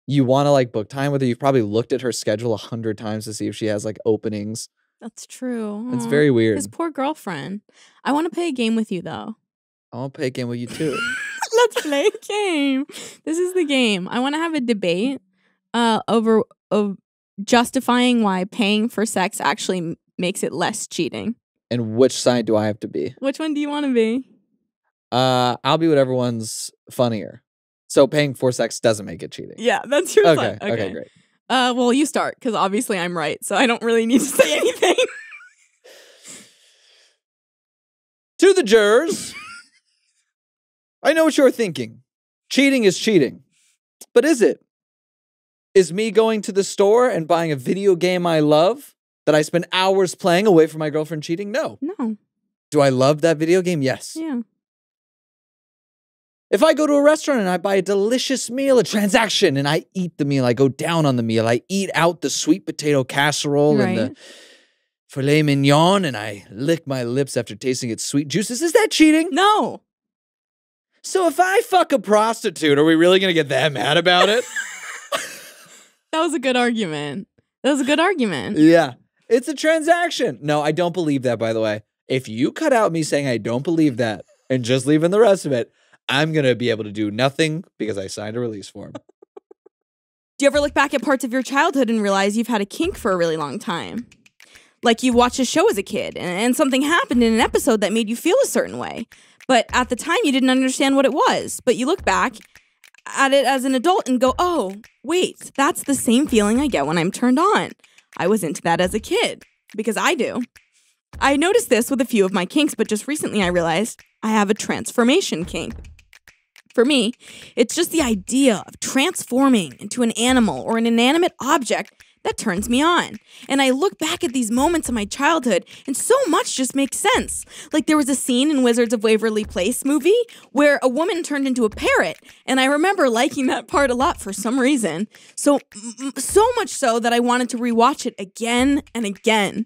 You want to, like, book time with her. You've probably looked at her schedule a hundred times to see if she has, like, openings. That's true. It's very weird. His poor girlfriend. I want to play a game with you, though. I'll play a game with you, too. Let's play a game. This is the game. I want to have a debate uh, over of justifying why paying for sex actually makes it less cheating. And which side do I have to be? Which one do you want to be? Uh, I'll be whatever one's funnier. So paying for sex doesn't make it cheating. Yeah, that's your okay, okay, okay, great. Uh, well, you start, because obviously I'm right, so I don't really need to say anything. To the jurors, I know what you're thinking. Cheating is cheating. But is it? Is me going to the store and buying a video game I love that I spend hours playing away from my girlfriend cheating? No. No. Do I love that video game? Yes. Yeah. If I go to a restaurant and I buy a delicious meal, a transaction, and I eat the meal, I go down on the meal, I eat out the sweet potato casserole right. and the filet mignon, and I lick my lips after tasting its sweet juices, is that cheating? No. So if I fuck a prostitute, are we really going to get that mad about it? That was a good argument. That was a good argument. Yeah. It's a transaction. No, I don't believe that, by the way. If you cut out me saying I don't believe that and just leave in the rest of it, I'm going to be able to do nothing because I signed a release form. Do you ever look back at parts of your childhood and realize you've had a kink for a really long time? Like, you watched a show as a kid and, and something happened in an episode that made you feel a certain way. But at the time, you didn't understand what it was. But you look back at it as an adult and go, oh, wait, that's the same feeling I get when I'm turned on. I was into that as a kid because I do. I noticed this with a few of my kinks, but just recently I realized I have a transformation kink. For me, it's just the idea of transforming into an animal or an inanimate object that turns me on. And I look back at these moments of my childhood, and so much just makes sense. Like, there was a scene in Wizards of Waverly Place movie where a woman turned into a parrot, and I remember liking that part a lot for some reason. So, so much so that I wanted to rewatch it again and again.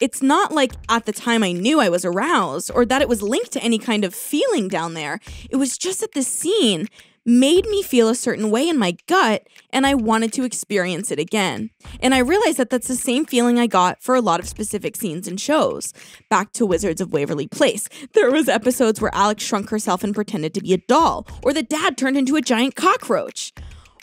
It's not like at the time I knew I was aroused or that it was linked to any kind of feeling down there. It was just that the scene made me feel a certain way in my gut, and I wanted to experience it again. And I realized that that's the same feeling I got for a lot of specific scenes and shows. Back to Wizards of Waverly Place, there was episodes where Alex shrunk herself and pretended to be a doll, or the dad turned into a giant cockroach,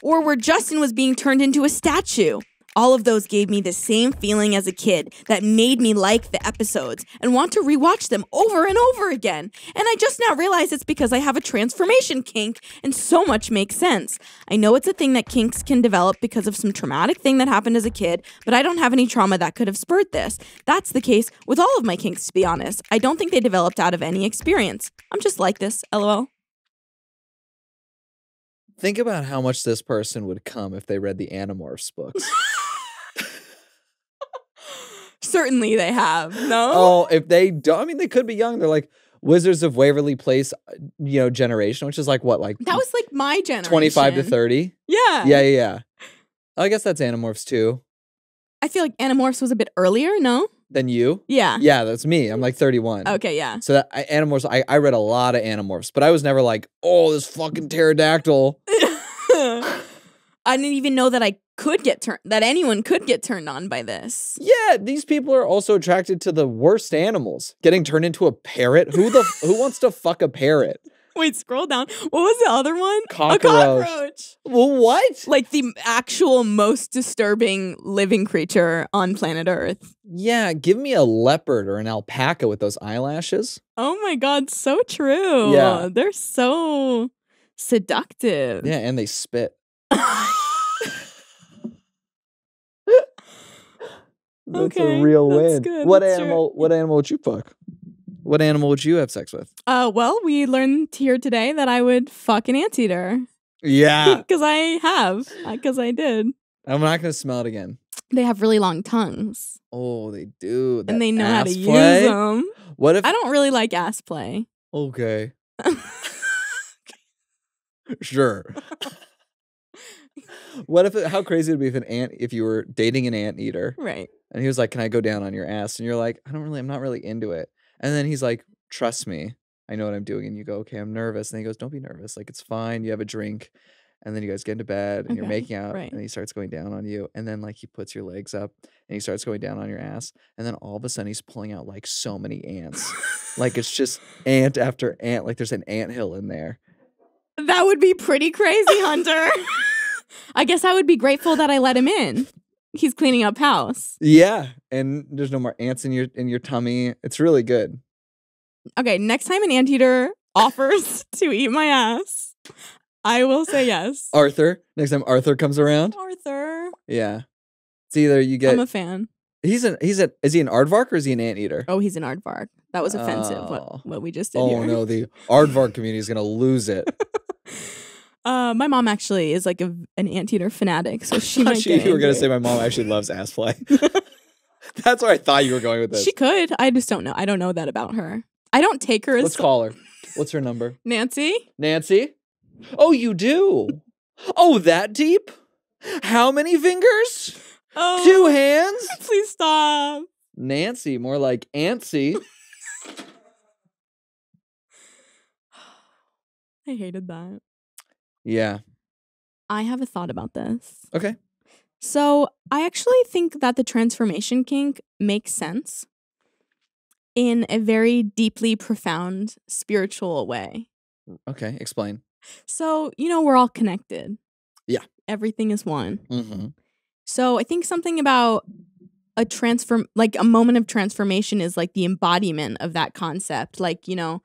or where Justin was being turned into a statue. All of those gave me the same feeling as a kid that made me like the episodes and want to rewatch them over and over again. And I just now realize it's because I have a transformation kink and so much makes sense. I know it's a thing that kinks can develop because of some traumatic thing that happened as a kid, but I don't have any trauma that could have spurred this. That's the case with all of my kinks, to be honest. I don't think they developed out of any experience. I'm just like this, lol. Think about how much this person would come if they read the Animorphs books. Certainly they have, no? Oh, if they don't, I mean, they could be young. They're like Wizards of Waverly Place, you know, generation, which is like what? Like that was like my generation. twenty-five to thirty? Yeah. Yeah, yeah, yeah. I guess that's Animorphs too. I feel like Animorphs was a bit earlier, no? Than you? Yeah. Yeah, that's me. I'm like thirty-one. Okay, yeah. So that I, Animorphs, I, I read a lot of Animorphs, but I was never like, oh, this fucking pterodactyl. I didn't even know that I could get turned, that anyone could get turned on by this. Yeah, these people are also attracted to the worst animals. Getting turned into a parrot? Who the who wants to fuck a parrot? Wait, scroll down. What was the other one? Cockroach. A cockroach. Well, what? Like the actual most disturbing living creature on planet Earth. Yeah, give me a leopard or an alpaca with those eyelashes. Oh my God, so true. Yeah. They're so seductive. Yeah, and they spit. That's okay, a real win. Good. What that's animal? True. What animal would you fuck? What animal would you have sex with? Uh, well, we learned here today that I would fuck an anteater. Yeah, because I have, because I did. I'm not gonna smell it again. They have really long tongues. Oh, they do, that and they know how to play? Use them. What if I don't really like ass play? Okay, sure. What if it, how crazy it would be if an ant if you were dating an anteater, right? And he was like, "Can I go down on your ass?" And you're like, "I don't really, I'm not really into it." And then he's like, "Trust me, I know what I'm doing." And you go, "Okay, I'm nervous." And he goes, "Don't be nervous. Like it's fine. You have a drink." And then you guys get into bed and okay, you're making out, right. And he starts going down on you. And then like he puts your legs up and he starts going down on your ass. And then all of a sudden he's pulling out like so many ants, like it's just ant after ant. Like there's an anthill in there. That would be pretty crazy, Hunter. I guess I would be grateful that I let him in. He's cleaning up house. Yeah, and there's no more ants in your in your tummy. It's really good. Okay, next time an anteater offers to eat my ass, I will say yes. Arthur, next time Arthur comes around. Arthur. Yeah. It's either you get I'm a fan. He's an he's a is he an aardvark or is he an anteater? Oh, he's an aardvark. That was offensive oh. what, what we just did. Oh here. no, the aardvark community is going to lose it. Uh, my mom actually is like a, an anteater fanatic, so she might she, get You were going to say my mom actually loves ass play. That's where I thought you were going with this. She could. I just don't know. I don't know that about her. I don't take her as... Let's call her. What's her number? Nancy? Nancy? Oh, you do? Oh, that deep? How many fingers? Oh, two hands? Please stop. Nancy, more like Antsy. I hated that. Yeah. I have a thought about this. Okay. So I actually think that the transformation kink makes sense in a very deeply profound spiritual way. Okay, explain. So, you know, we're all connected. Yeah. Everything is one. Mm-hmm. So I think something about a transform, like a moment of transformation is like the embodiment of that concept. Like, you know,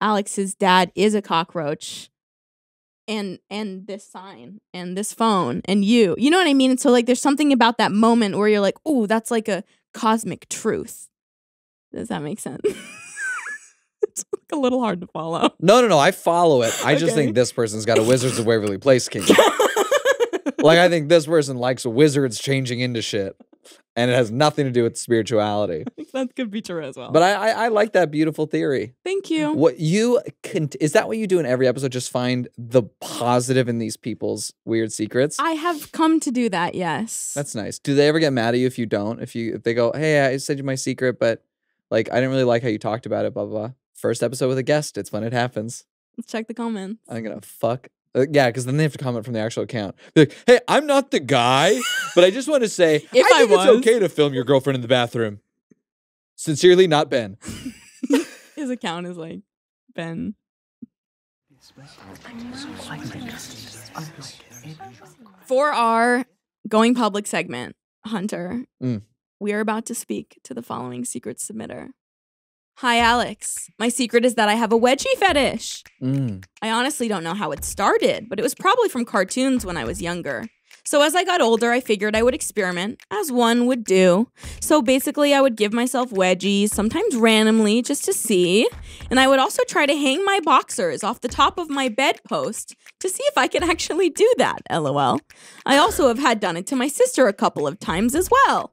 Alex's dad is a cockroach. And and this sign and this phone and you. You know what I mean? And so like there's something about that moment where you're like, oh, that's like a cosmic truth. Does that make sense? It's like a little hard to follow. No, no, no. I follow it. I okay. just think this person's got a Wizards of Waverly Place kink. Like I think this person likes wizards changing into shit. And it has nothing to do with spirituality. I think that could be true as well. But I, I, I like that beautiful theory. Thank you. What you can, is that what you do in every episode? Just find the positive in these people's weird secrets? I have come to do that, yes. That's nice. Do they ever get mad at you if you don't? If you if they go, hey, I said you my secret, but like I didn't really like how you talked about it, blah, blah, blah. First episode with a guest. It's when it happens. Let's check the comments. I'm going to fuck Uh, yeah, because then they have to comment from the actual account. Be like, hey, I'm not the guy, but I just want to say, if I think I was, it's okay to film your girlfriend in the bathroom. Sincerely, not Ben. His account is like, Ben. For our going public segment, Hunter, mm. we are about to speak to the following secret submitter. Hi, Alex. My secret is that I have a wedgie fetish. Mm. I honestly don't know how it started, but it was probably from cartoons when I was younger. So as I got older, I figured I would experiment, as one would do. So basically, I would give myself wedgies, sometimes randomly, just to see. And I would also try to hang my boxers off the top of my bedpost to see if I could actually do that, lol. I also have had done it to my sister a couple of times as well.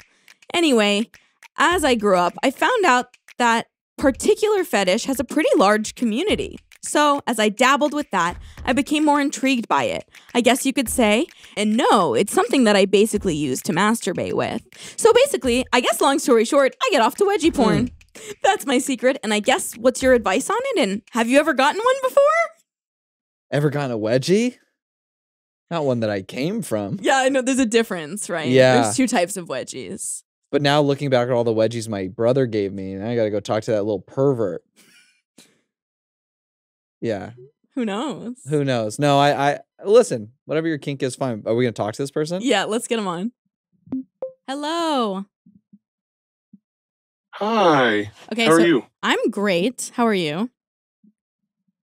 Anyway, as I grew up, I found out that particular fetish has a pretty large community. So as I dabbled with that, I became more intrigued by it, I guess you could say. And no, it's something that I basically use to masturbate with. So basically, I guess long story short, I get off to wedgie porn. Mm. That's my secret. And I guess what's your advice on it? And have you ever gotten one before? Ever gotten a wedgie? Not one that I came from. Yeah, I know there's a difference, right? Yeah. There's two types of wedgies. But now looking back at all the wedgies my brother gave me, and I got to go talk to that little pervert. Yeah. Who knows? Who knows? No, I, I listen, whatever your kink is, fine. Are we going to talk to this person? Yeah, let's get him on. Hello. Hi. Okay, how so are you? I'm great. How are you?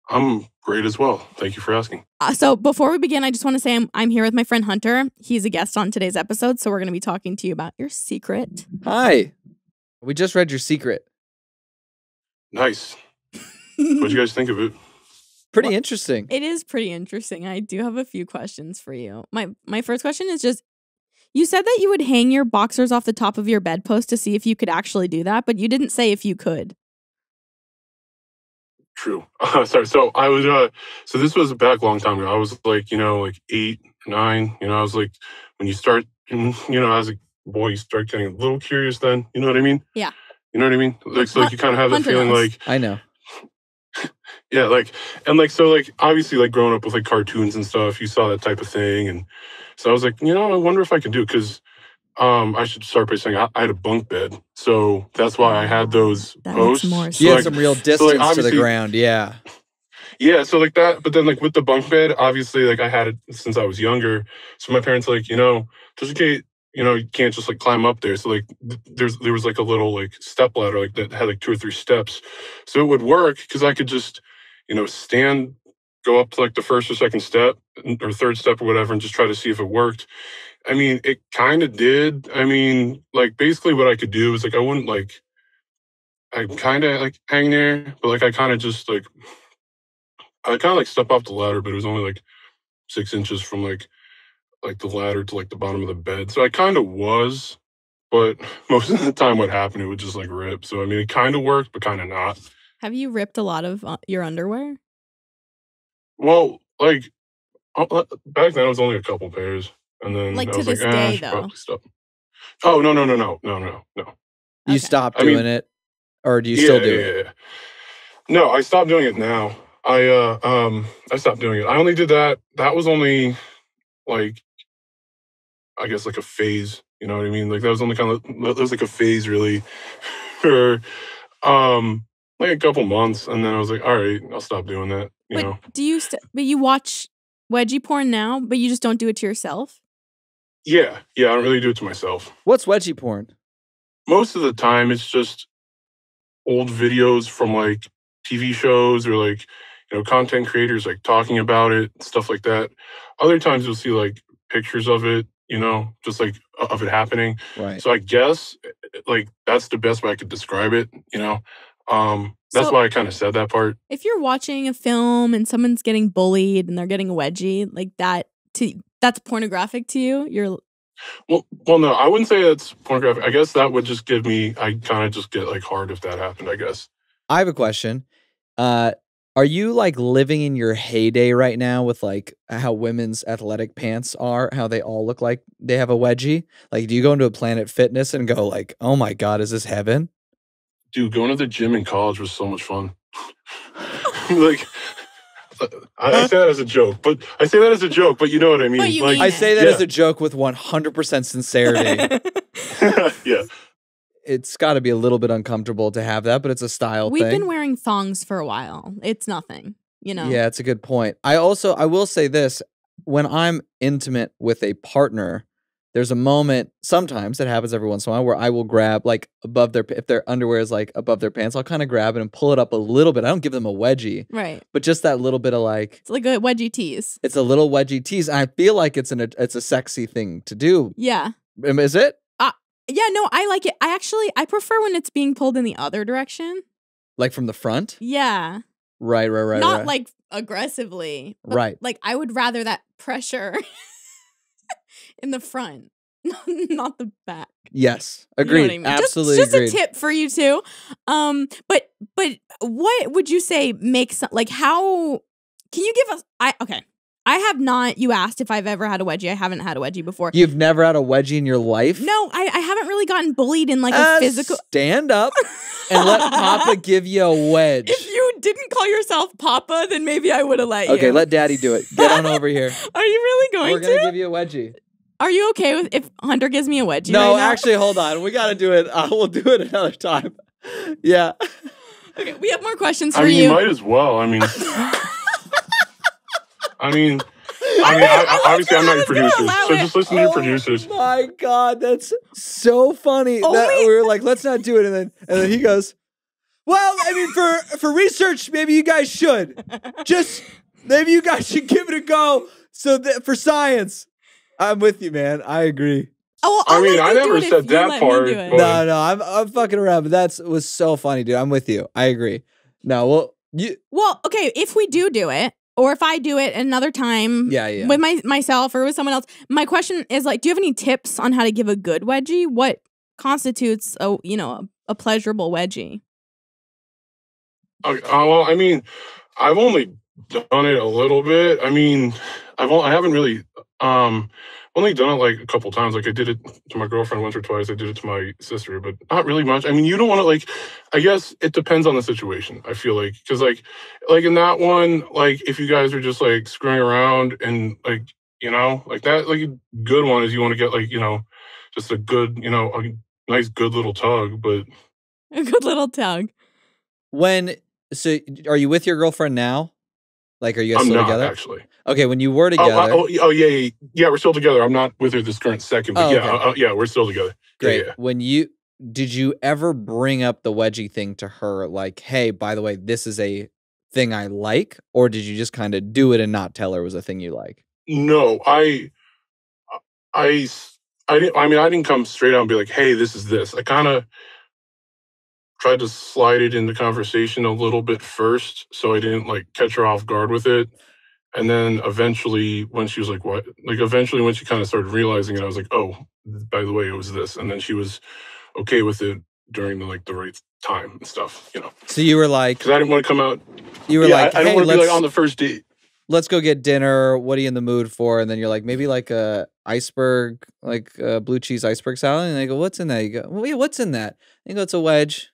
I'm great as well. Thank you for asking. Uh, so before we begin, I just want to say I'm, I'm here with my friend Hunter. He's a guest on today's episode, so we're going to be talking to you about your secret. Hi. We just read your secret. Nice. What'd you guys think of it? Pretty well, interesting. It is pretty interesting. I do have a few questions for you. My, my first question is just, you said that you would hang your boxers off the top of your bedpost to see if you could actually do that, but you didn't say if you could. True. Uh, sorry. So I was, uh, so this was back a long time ago. I was like, you know, like eight, nine, you know, I was like, when you start, you know, as a boy, you start getting a little curious then, you know what I mean? Yeah. You know what I mean? Like, so like you kind of have that feeling like, I know. Yeah. Like, and like, so like, obviously like growing up with like cartoons and stuff, you saw that type of thing. And so I was like, you know, I wonder if I can do it. Cause, um, I should start by saying I, I had a bunk bed. So that's why I had those that posts. More so you like, had some real distance so like to the ground. Yeah. Yeah. So like that, but then like with the bunk bed, obviously like I had it since I was younger. So my parents like, you know, just in case, you know, you can't just like climb up there. So like th there's, there was like a little like step ladder, like that had like two or three steps. So it would work because I could just, you know, stand, go up to like the first or second step or third step or whatever, and just try to see if it worked. I mean, it kind of did. I mean, like basically what I could do is like, I wouldn't like, I kind of like hang there, but like, I kind of just like, I kind of like step off the ladder, but it was only like six inches from like, like the ladder to like the bottom of the bed. So I kind of was, but most of the time what happened, it would just like rip. So, I mean, it kind of worked, but kind of not. Have you ripped a lot of uh, your underwear? Well, like back then it was only a couple pairs. And then like I to was this like, eh, day, though. Oh no no no no no no no! You okay. stopped doing I mean, it, or do you yeah, still do yeah, it? Yeah. No, I stopped doing it now. I uh, um, I stopped doing it. I only did that. That was only like, I guess like a phase. You know what I mean? Like that was only kind of that was like a phase really, for um, like a couple months, and then I was like, all right, I'll stop doing that. You but know? Do you? St but you watch wedgie porn now, but you just don't do it to yourself. Yeah, yeah, I don't really do it to myself. What's wedgie porn? Most of the time, it's just old videos from like T V shows or like, you know, content creators like talking about it, stuff like that. Other times you'll see like pictures of it, you know, just like of it happening. Right. So I guess like that's the best way I could describe it, you know. Um, that's so, why I kind of said that part. If you're watching a film and someone's getting bullied and they're getting a wedgie, like that to... That's pornographic to you? You're well, well, no, I wouldn't say that's pornographic. I guess that would just give me, I kind of just get like hard if that happened, I guess. I have a question. Uh, are you like living in your heyday right now with like how women's athletic pants are, how they all look like they have a wedgie? Like, do you go into a Planet Fitness and go like, oh my God, is this heaven? Dude, going to the gym in college was so much fun. Like... I say that as a joke, but I say that as a joke, but you know what I mean. What like, mean I say that yeah. as a joke with one hundred percent sincerity. Yeah. It's got to be a little bit uncomfortable to have that, but it's a style We've thing. We've been wearing thongs for a while. It's nothing, you know? Yeah, it's a good point. I also, I will say this. When I'm intimate with a partner, there's a moment, sometimes it happens every once in a while, where I will grab, like, above their, if their underwear is, like, above their pants, I'll kind of grab it and pull it up a little bit. I don't give them a wedgie. Right. But just that little bit of, like. It's like a wedgie tease. It's a little wedgie tease. I feel like it's, an, it's a sexy thing to do. Yeah. Is it? Yeah, no, I like it. I actually, I prefer when it's being pulled in the other direction. Like from the front? Yeah. Right, right, right, Not right. like aggressively. Right. Like I would rather that pressure in the front, not the back. Yes, agreed. You know I mean? Absolutely just, just agreed. Just a tip for you two. Um, but, but what would you say makes, like how, can you give us, I okay. I have not, you asked if I've ever had a wedgie. I haven't had a wedgie before. You've never had a wedgie in your life? No, I, I haven't really gotten bullied in like uh, a physical. Stand up and let Papa give you a wedge. If you didn't call yourself Papa, then maybe I would have let you. Okay, let Daddy do it. Get on over here. Are you really going We're gonna to? We're going to give you a wedgie. Are you okay with if Hunter gives me a wedgie? No, right now? Actually, hold on. We got to do it. I will do it another time. Yeah. Okay, we have more questions for I mean, you. You might as well. I mean... I mean, I mean, I, obviously I'm not your producer, so just listen to your producers. Oh my God, that's so funny. That we were like, let's not do it, and then and then he goes, well, I mean, for for research, maybe you guys should just maybe you guys should give it a go. So that for science, I'm with you, man. I agree. Oh, well, I mean, I never said that part. No, no, I'm I'm fucking around, but that's was so funny, dude. I'm with you. I agree. No, well, you well, okay, if we do do it. Or if I do it another time yeah, yeah. with my myself or with someone else, my question is like, do you have any tips on how to give a good wedgie? What constitutes a you know a, a pleasurable wedgie? Okay, uh, well, I mean, I've only done it a little bit. I mean, I've I haven't really um only done it like a couple times. Like I did it to my girlfriend once or twice. I did it to my sister, but not really much. I mean, you don't want to like. I guess it depends on the situation. I feel like because like like in that one, like if you guys are just like screwing around and like you know like that like a good one is you want to get like you know just a good you know a nice good little tug, but a good little tug. When so are you with your girlfriend now? Like, are you guys I'm still not, together? Actually, okay. When you were together, oh, oh, oh yeah, yeah, yeah, we're still together. I'm not with her this current second, but oh, yeah, okay. uh, yeah, we're still together. Great. Yeah, yeah. When you did you ever bring up the wedgie thing to her? Like, hey, by the way, this is a thing I like, or did you just kind of do it and not tell her it was a thing you like? No, I, I, I didn't. I mean, I didn't come straight out and be like, hey, this is this. I kind of tried to slide it into conversation a little bit first, so I didn't like catch her off guard with it. And then eventually, when she was like, "What?" Like eventually, when she kind of started realizing it, I was like, "Oh, by the way, it was this." And then she was okay with it during the like the right time and stuff, you know. So you were like, because I didn't want to come out. You were yeah, like, I, I hey, don't want to be like on the first date. Let's go get dinner. What are you in the mood for? And then you're like, maybe like a iceberg, like a blue cheese iceberg salad. And they go, "What's in that?" You go, "Well, yeah, what's in that?" And you go, "It's a wedge."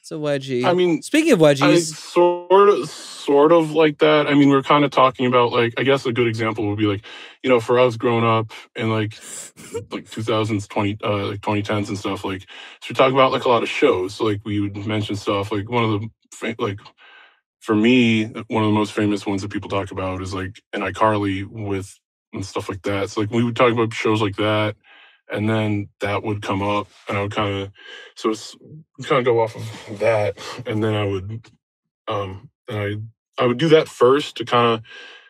It's a wedgie. I mean, speaking of wedgies, I, sort of, sort of like that. I mean, we're kind of talking about like, I guess a good example would be like, you know, for us growing up in like, like two thousands, twenty, uh, like twenty tens and stuff. Like, so we talk about like a lot of shows. So, like, we would mention stuff like one of the like, for me, one of the most famous ones that people talk about is like an iCarly with and stuff like that. So like, we would talk about shows like that. And then that would come up, and I would kind of, so it's kind of go off of that, and then I would, um, and I I would do that first to kind of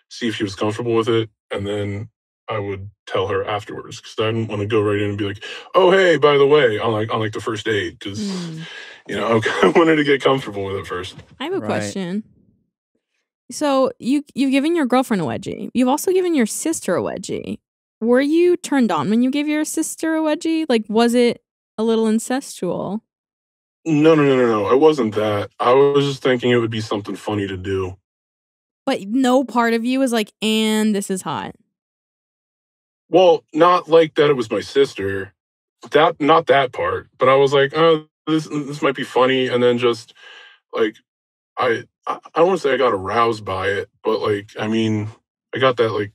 see if she was comfortable with it, and then I would tell her afterwards because I didn't want to go right in and be like, oh hey, by the way, on like on like the first date because mm. you know I wanted to get comfortable with it first. I have a right. question. So you you've given your girlfriend a wedgie. You've also given your sister a wedgie. Were you turned on when you gave your sister a wedgie? Like, was it a little incestual? No, no, no, no, no. It wasn't that. I was just thinking it would be something funny to do. But no part of you was like, and this is hot. Well, not like that it was my sister. That, not that part. But I was like, oh, this, this might be funny. And then just, like, I I don't want to say I got aroused by it, but like, I mean, I got that like,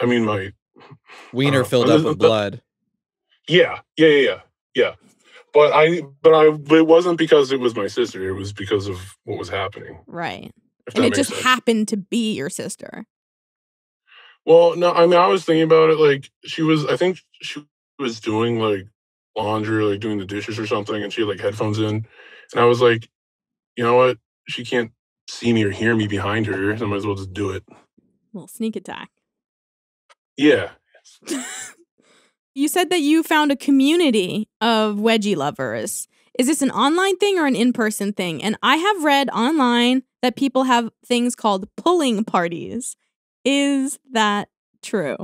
I mean, my wiener uh, filled up with blood. Yeah, yeah, yeah, yeah. But I, but I, but it wasn't because it was my sister. It was because of what was happening. Right. And it just sense. happened to be your sister. Well, no, I mean, I was thinking about it. Like, she was, I think she was doing like laundry, like doing the dishes or something, and she had like headphones in. And I was like, you know what? She can't see me or hear me behind her. So I might as well just do it. Well, sneak attack. Yeah. You said that you found a community of wedgie lovers. Is this an online thing or an in-person thing? And I have read online that people have things called pulling parties. Is that true?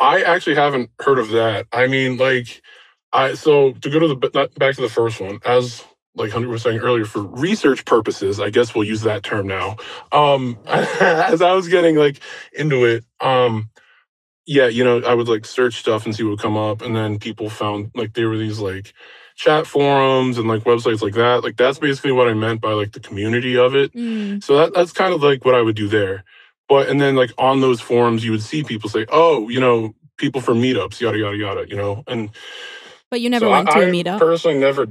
I actually haven't heard of that. I mean, like, I so to go to the back to the first one, as like Hunter was saying earlier, for research purposes, I guess we'll use that term now. Um, as I was getting like into it, um, yeah, you know, I would like search stuff and see what would come up, and then people found like there were these like chat forums and like websites like that. Like that's basically what I meant by like the community of it. Mm. So that that's kind of like what I would do there. But, and then, like, on those forums, you would see people say, oh, you know, people from meetups, yada, yada, yada, you know? And But you never so went I, to a meetup? I personally never,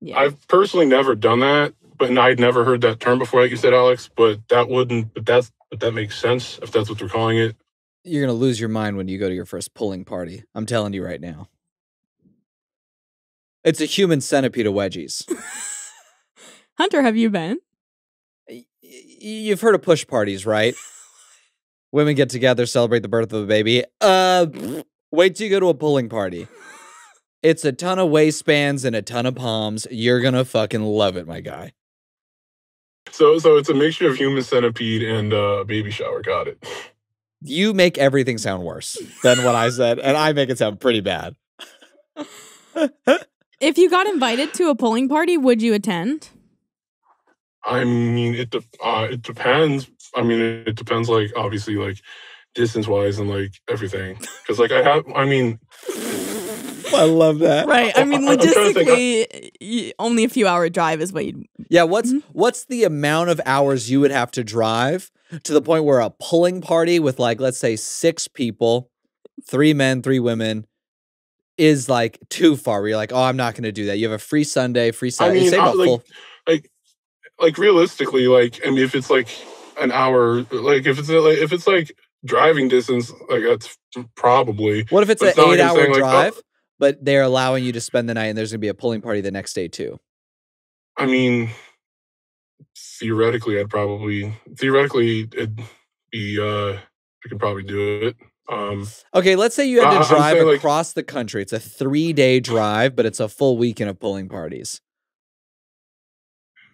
yeah. I've personally never done that, but and I'd never heard that term before, like you said, Alex, but that wouldn't, but that's, but that makes sense if that's what they're calling it. You're going to lose your mind when you go to your first pulling party. I'm telling you right now. It's a human centipede of wedgies. Hunter, have you been? You've heard of push parties, right? Women get together, celebrate the birth of a baby. Uh, wait till you go to a pulling party. It's a ton of waistbands and a ton of palms. You're gonna fucking love it, my guy. So, so it's a mixture of human centipede and uh, baby shower. Got it. You make everything sound worse than what I said, and I make it sound pretty bad. If you got invited to a pulling party, would you attend? I mean, it de uh, it depends. I mean, it, it depends, like, obviously, like, distance-wise and, like, everything. Because, like, I have, I mean... I love that. Right. I mean, logistically, I, I, only a few hour drive is what you'd... Yeah, what's, mm-hmm. what's the amount of hours you would have to drive to the point where a pulling party with, like, let's say six people, three men, three women, is, like, too far, where you're like, oh, I'm not going to do that. You have a free Sunday, free Saturday. I mean, I, like, like, like, realistically, like, I mean, if it's, like... an hour, like if it's like if it's like driving distance, like that's probably. What if it's an eight hour drive, but they're allowing you to spend the night, and there's gonna be a pulling party the next day too? I mean, theoretically, I'd probably theoretically it'd be uh, I could probably do it. Um, okay, let's say you had to drive across the country. It's a three day drive, but it's a full weekend of pulling parties.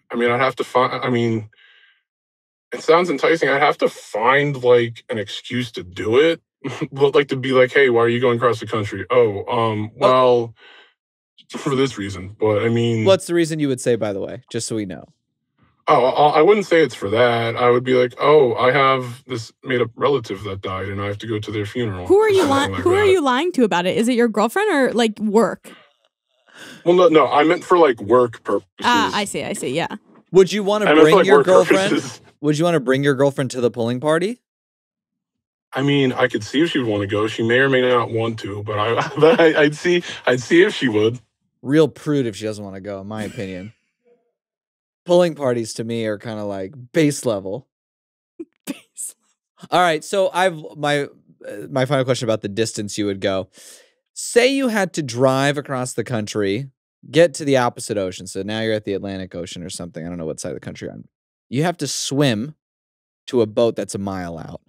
I mean, I'd have to find. I mean. It sounds enticing. I'd have to find, like, an excuse to do it. But, like, to be like, hey, why are you going across the country? Oh, um, well, well, for this reason. But, I mean... What's the reason you would say, by the way? Just so we know. Oh, I, I wouldn't say it's for that. I would be like, oh, I have this made-up relative that died, and I have to go to their funeral. Who are you, li like who are you lying to about it? Is it your girlfriend or, like, work? Well, no, no. I meant for, like, work purposes. Ah, I see, I see, yeah. Would you want to bring like your girlfriend... Purposes. Would you want to bring your girlfriend to the pulling party? I mean, I could see if she would want to go. She may or may not want to, but, I, but I, I'd see I'd see if she would. Real prude if she doesn't want to go, in my opinion. Pulling parties to me are kind of like base level. Base level. All right, so I've my uh, my final question about the distance you would go. Say you had to drive across the country, get to the opposite ocean. So now you're at the Atlantic Ocean or something. I don't know what side of the country you're on. You have to swim to a boat that's a mile out,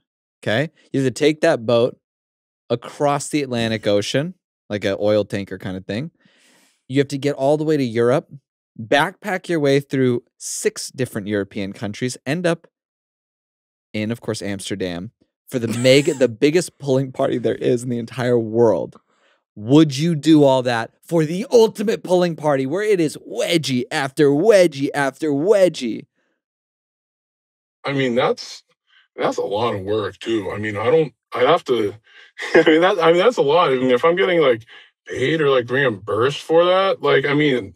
okay? You have to take that boat across the Atlantic Ocean, like an oil tanker kind of thing. You have to get all the way to Europe, backpack your way through six different European countries, end up in, of course, Amsterdam for the mega, the biggest pulling party there is in the entire world. Would you do all that for the ultimate pulling party where it is wedgie after wedgie after wedgie? I mean, that's that's a lot of work too. I mean, I don't. I have to. I mean, that. I mean, that's a lot. I mean, if I'm getting like paid or like reimbursed for that, like, I mean,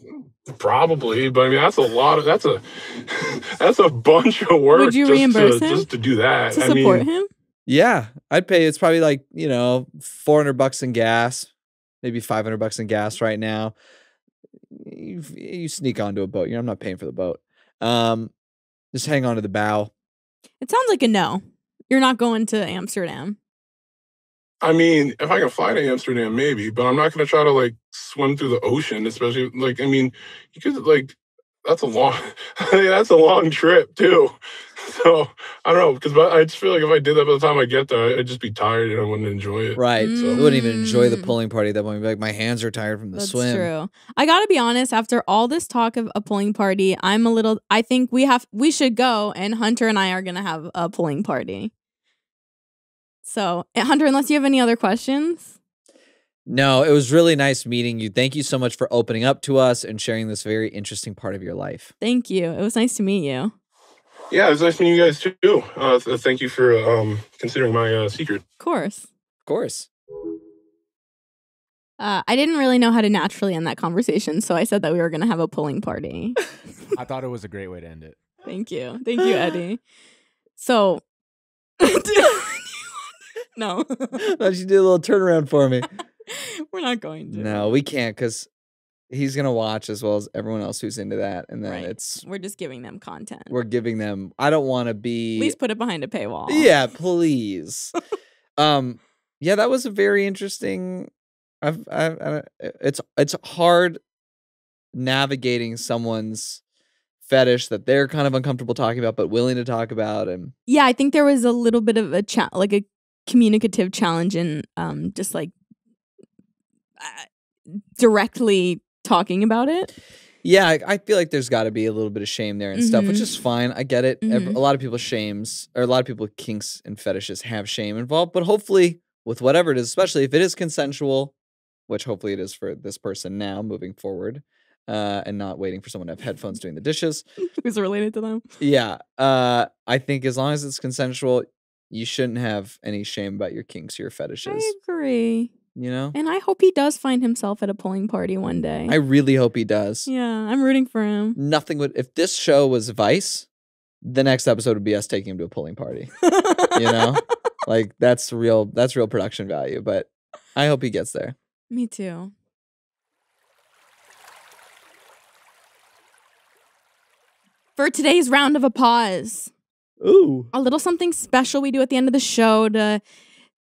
Probably, but I mean that's a lot of that's a that's a bunch of work. Would you just reimburse to, him just to do that? To I support mean, him? Yeah, I'd pay. It's probably like you know four hundred bucks in gas, maybe five hundred bucks in gas right now. You, you sneak onto a boat. You know, I'm not paying for the boat. Um, just hang on to the bow. It sounds like a no. You're not going to Amsterdam. I mean, if I can fly to Amsterdam, maybe, but I'm not going to try to, like, swim through the ocean, especially, like, I mean, you could, like, that's a long, that's a long trip, too. So, I don't know, because I just feel like if I did that by the time I get there, I'd just be tired and I wouldn't enjoy it. Right. Mm. So. I wouldn't even enjoy the pulling party at that point. Like, my hands are tired from the that's swim. That's true. I got to be honest, after all this talk of a pulling party, I'm a little, I think we have, we should go, and Hunter and I are going to have a pulling party. So, Hunter, unless you have any other questions? No, it was really nice meeting you. Thank you so much for opening up to us and sharing this very interesting part of your life. Thank you. It was nice to meet you. Yeah, it was nice meeting you guys, too. Uh, th thank you for um, considering my uh, secret. Of course. Of course. Uh, I didn't really know how to naturally end that conversation, so I said that we were going to have a pulling party. I thought it was a great way to end it. Thank you. Thank you, Eddie. So... No. I thought you did a little turnaround for me. We're not going to. No, we can't because he's going to watch as well as everyone else who's into that. And then right. it's... We're just giving them content. We're giving them... I don't want to be... Please put it behind a paywall. Yeah, please. um, Yeah, that was a very interesting... I've, I've, I, it's, it's hard navigating someone's fetish that they're kind of uncomfortable talking about but willing to talk about. And yeah, I think there was a little bit of a... Cha like a communicative challenge in um, just like uh, directly talking about it. Yeah, I, I feel like there's got to be a little bit of shame there and mm-hmm. stuff, which is fine. I get it. Mm-hmm. Every, a lot of people's shames or a lot of people kinks and fetishes have shame involved, but hopefully with whatever it is, especially if it is consensual, which hopefully it is for this person now moving forward uh, and not waiting for someone to have headphones doing the dishes. Is it related to them? Yeah. Uh, I think as long as it's consensual, you shouldn't have any shame about your kinks or your fetishes. I agree. You know? And I hope he does find himself at a polling party one day. I really hope he does. Yeah, I'm rooting for him. Nothing would... If this show was Vice, the next episode would be us taking him to a polling party. You know? Like, that's real, that's real production value, but I hope he gets there. Me too. For today's round of applause... Ooh. A little something special we do at the end of the show to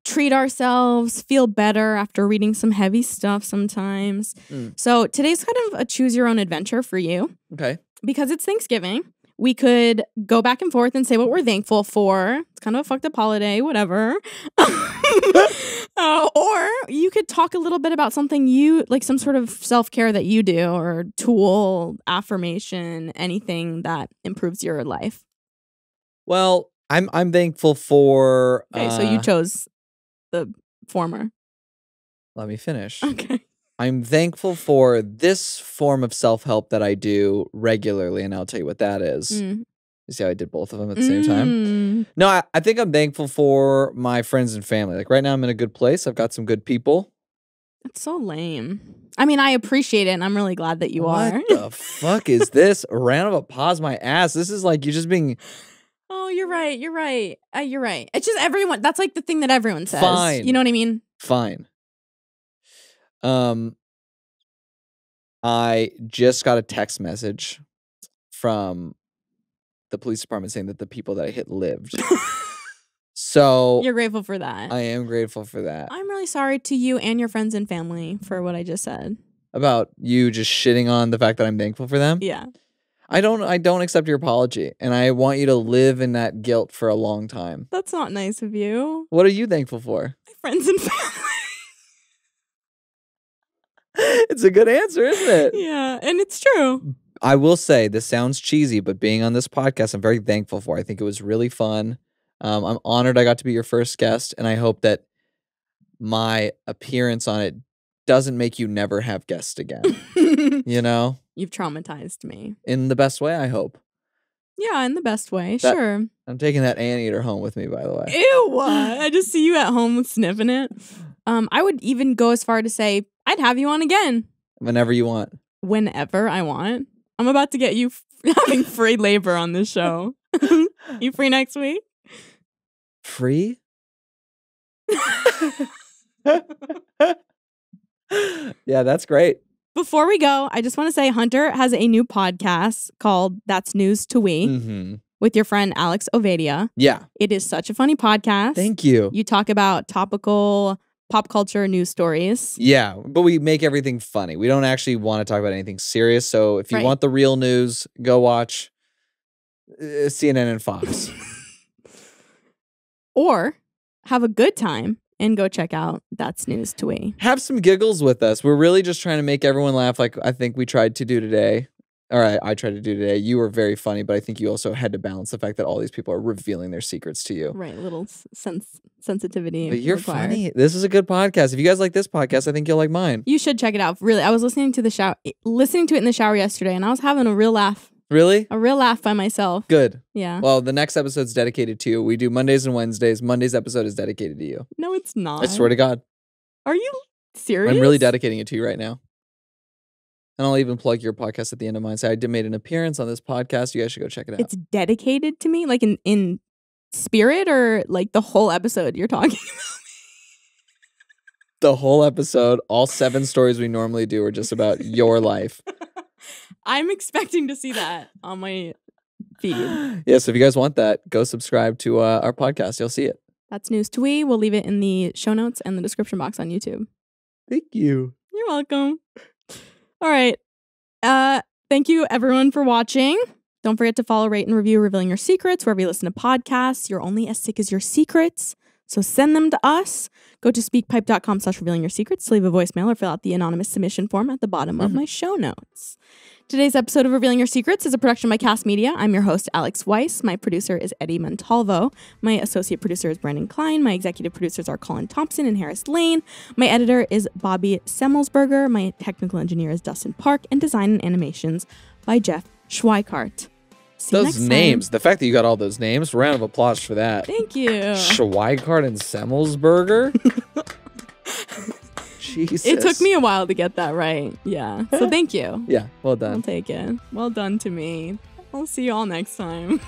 treat ourselves, feel better after reading some heavy stuff sometimes. Mm. So today's kind of a choose your own adventure for you. Okay. Because it's Thanksgiving, we could go back and forth and say what we're thankful for. It's kind of a fucked up holiday, whatever. uh, or you could talk a little bit about something you, like some sort of self-care that you do or tool, affirmation, anything that improves your life. Well, I'm I'm thankful for. Okay, uh, so you chose the former. Let me finish. Okay. I'm thankful for this form of self-help that I do regularly, and I'll tell you what that is. Mm. You see how I did both of them at the mm. same time? No, I, I think I'm thankful for my friends and family. Like right now, I'm in a good place. I've got some good people. That's so lame. I mean, I appreciate it, and I'm really glad that you what are. What the fuck is this? A round of applause, my ass. This is like you're just being... Oh, you're right. You're right. Uh, you're right. It's just everyone. That's like the thing that everyone says. Fine. You know what I mean? Fine. Um, I just got a text message from the police department saying that the people that I hit lived. So you're grateful for that. I am grateful for that. I'm really sorry to you and your friends and family for what I just said. About you just shitting on the fact that I'm thankful for them? Yeah. I don't I don't accept your apology, and I want you to live in that guilt for a long time. That's not nice of you. What are you thankful for? My friends and family. It's a good answer, isn't it? Yeah, and it's true. I will say, this sounds cheesy, but being on this podcast, I'm very thankful for. I think it was really fun. Um, I'm honored I got to be your first guest, and I hope that my appearance on it doesn't make you never have guests again. You know? You've traumatized me. In the best way, I hope. Yeah, in the best way, that, sure. I'm taking that anteater home with me, by the way. Ew! I just see you at home sniffing it. Um, I would even go as far to say, I'd have you on again. Whenever you want. whenever I want. I'm about to get you f- having free labor on this show. You free next week? Free? Yeah, that's great. Before we go, I just want to say Hunter has a new podcast called That's News to We mm-hmm. with your friend Alex Ovadia. Yeah. It is such a funny podcast. Thank you. You talk about topical pop culture news stories. Yeah, but we make everything funny. We don't actually want to talk about anything serious. So if you right. want the real news, go watch uh, C N N and Fox. Or have a good time. And go check out That's News to We. Have some giggles with us. We're really just trying to make everyone laugh like I think we tried to do today. All right, I tried to do today. You were very funny, but I think you also had to balance the fact that all these people are revealing their secrets to you. Right, little sense sensitivity But you're required. Funny. This is a good podcast. If you guys like this podcast, I think you'll like mine. You should check it out. Really, I was listening to the shower, listening to it in the shower yesterday, and I was having a real laugh. Really? A real laugh by myself. Good. Yeah. Well, the next episode's dedicated to you. We do Mondays and Wednesdays. Monday's episode is dedicated to you. No, it's not. I swear to God. Are you serious? I'm really dedicating it to you right now. And I'll even plug your podcast at the end of mine. So I did made an appearance on this podcast. You guys should go check it out. It's dedicated to me? Like in, in spirit or like the whole episode you're talking about? The whole episode, all seven stories we normally do are just about your life. I'm expecting to see that on my feed. Yeah, so if you guys want that, go subscribe to uh, our podcast. You'll see it. That's News to We. We'll leave it in the show notes and the description box on YouTube. Thank you. You're welcome. All right. Uh, thank you, everyone, for watching. Don't forget to follow, rate, and review Revealing Your Secrets wherever you listen to podcasts. You're only as sick as your secrets, so send them to us. Go to speakpipe.com slash revealing your secrets to leave a voicemail or fill out the anonymous submission form at the bottom mm-hmm. of my show notes. Today's episode of Revealing Your Secrets is a production by Cast Media. I'm your host, Alex Weiss. My producer is Eddie Montalvo. My associate producer is Brandon Klein. My executive producers are Colin Thompson and Harris Lane. My editor is Bobby Semmelsberger. My technical engineer is Dustin Park. And design and animations by Jeff Schweikart. See those names. Time. The fact that you got all those names. Round of applause for that. Thank you. Schweikart and Semmelsberger. Jesus. It took me a while to get that right. Yeah. So thank you. Yeah. Well done. I'll take it. Well done to me. I'll see you all next time.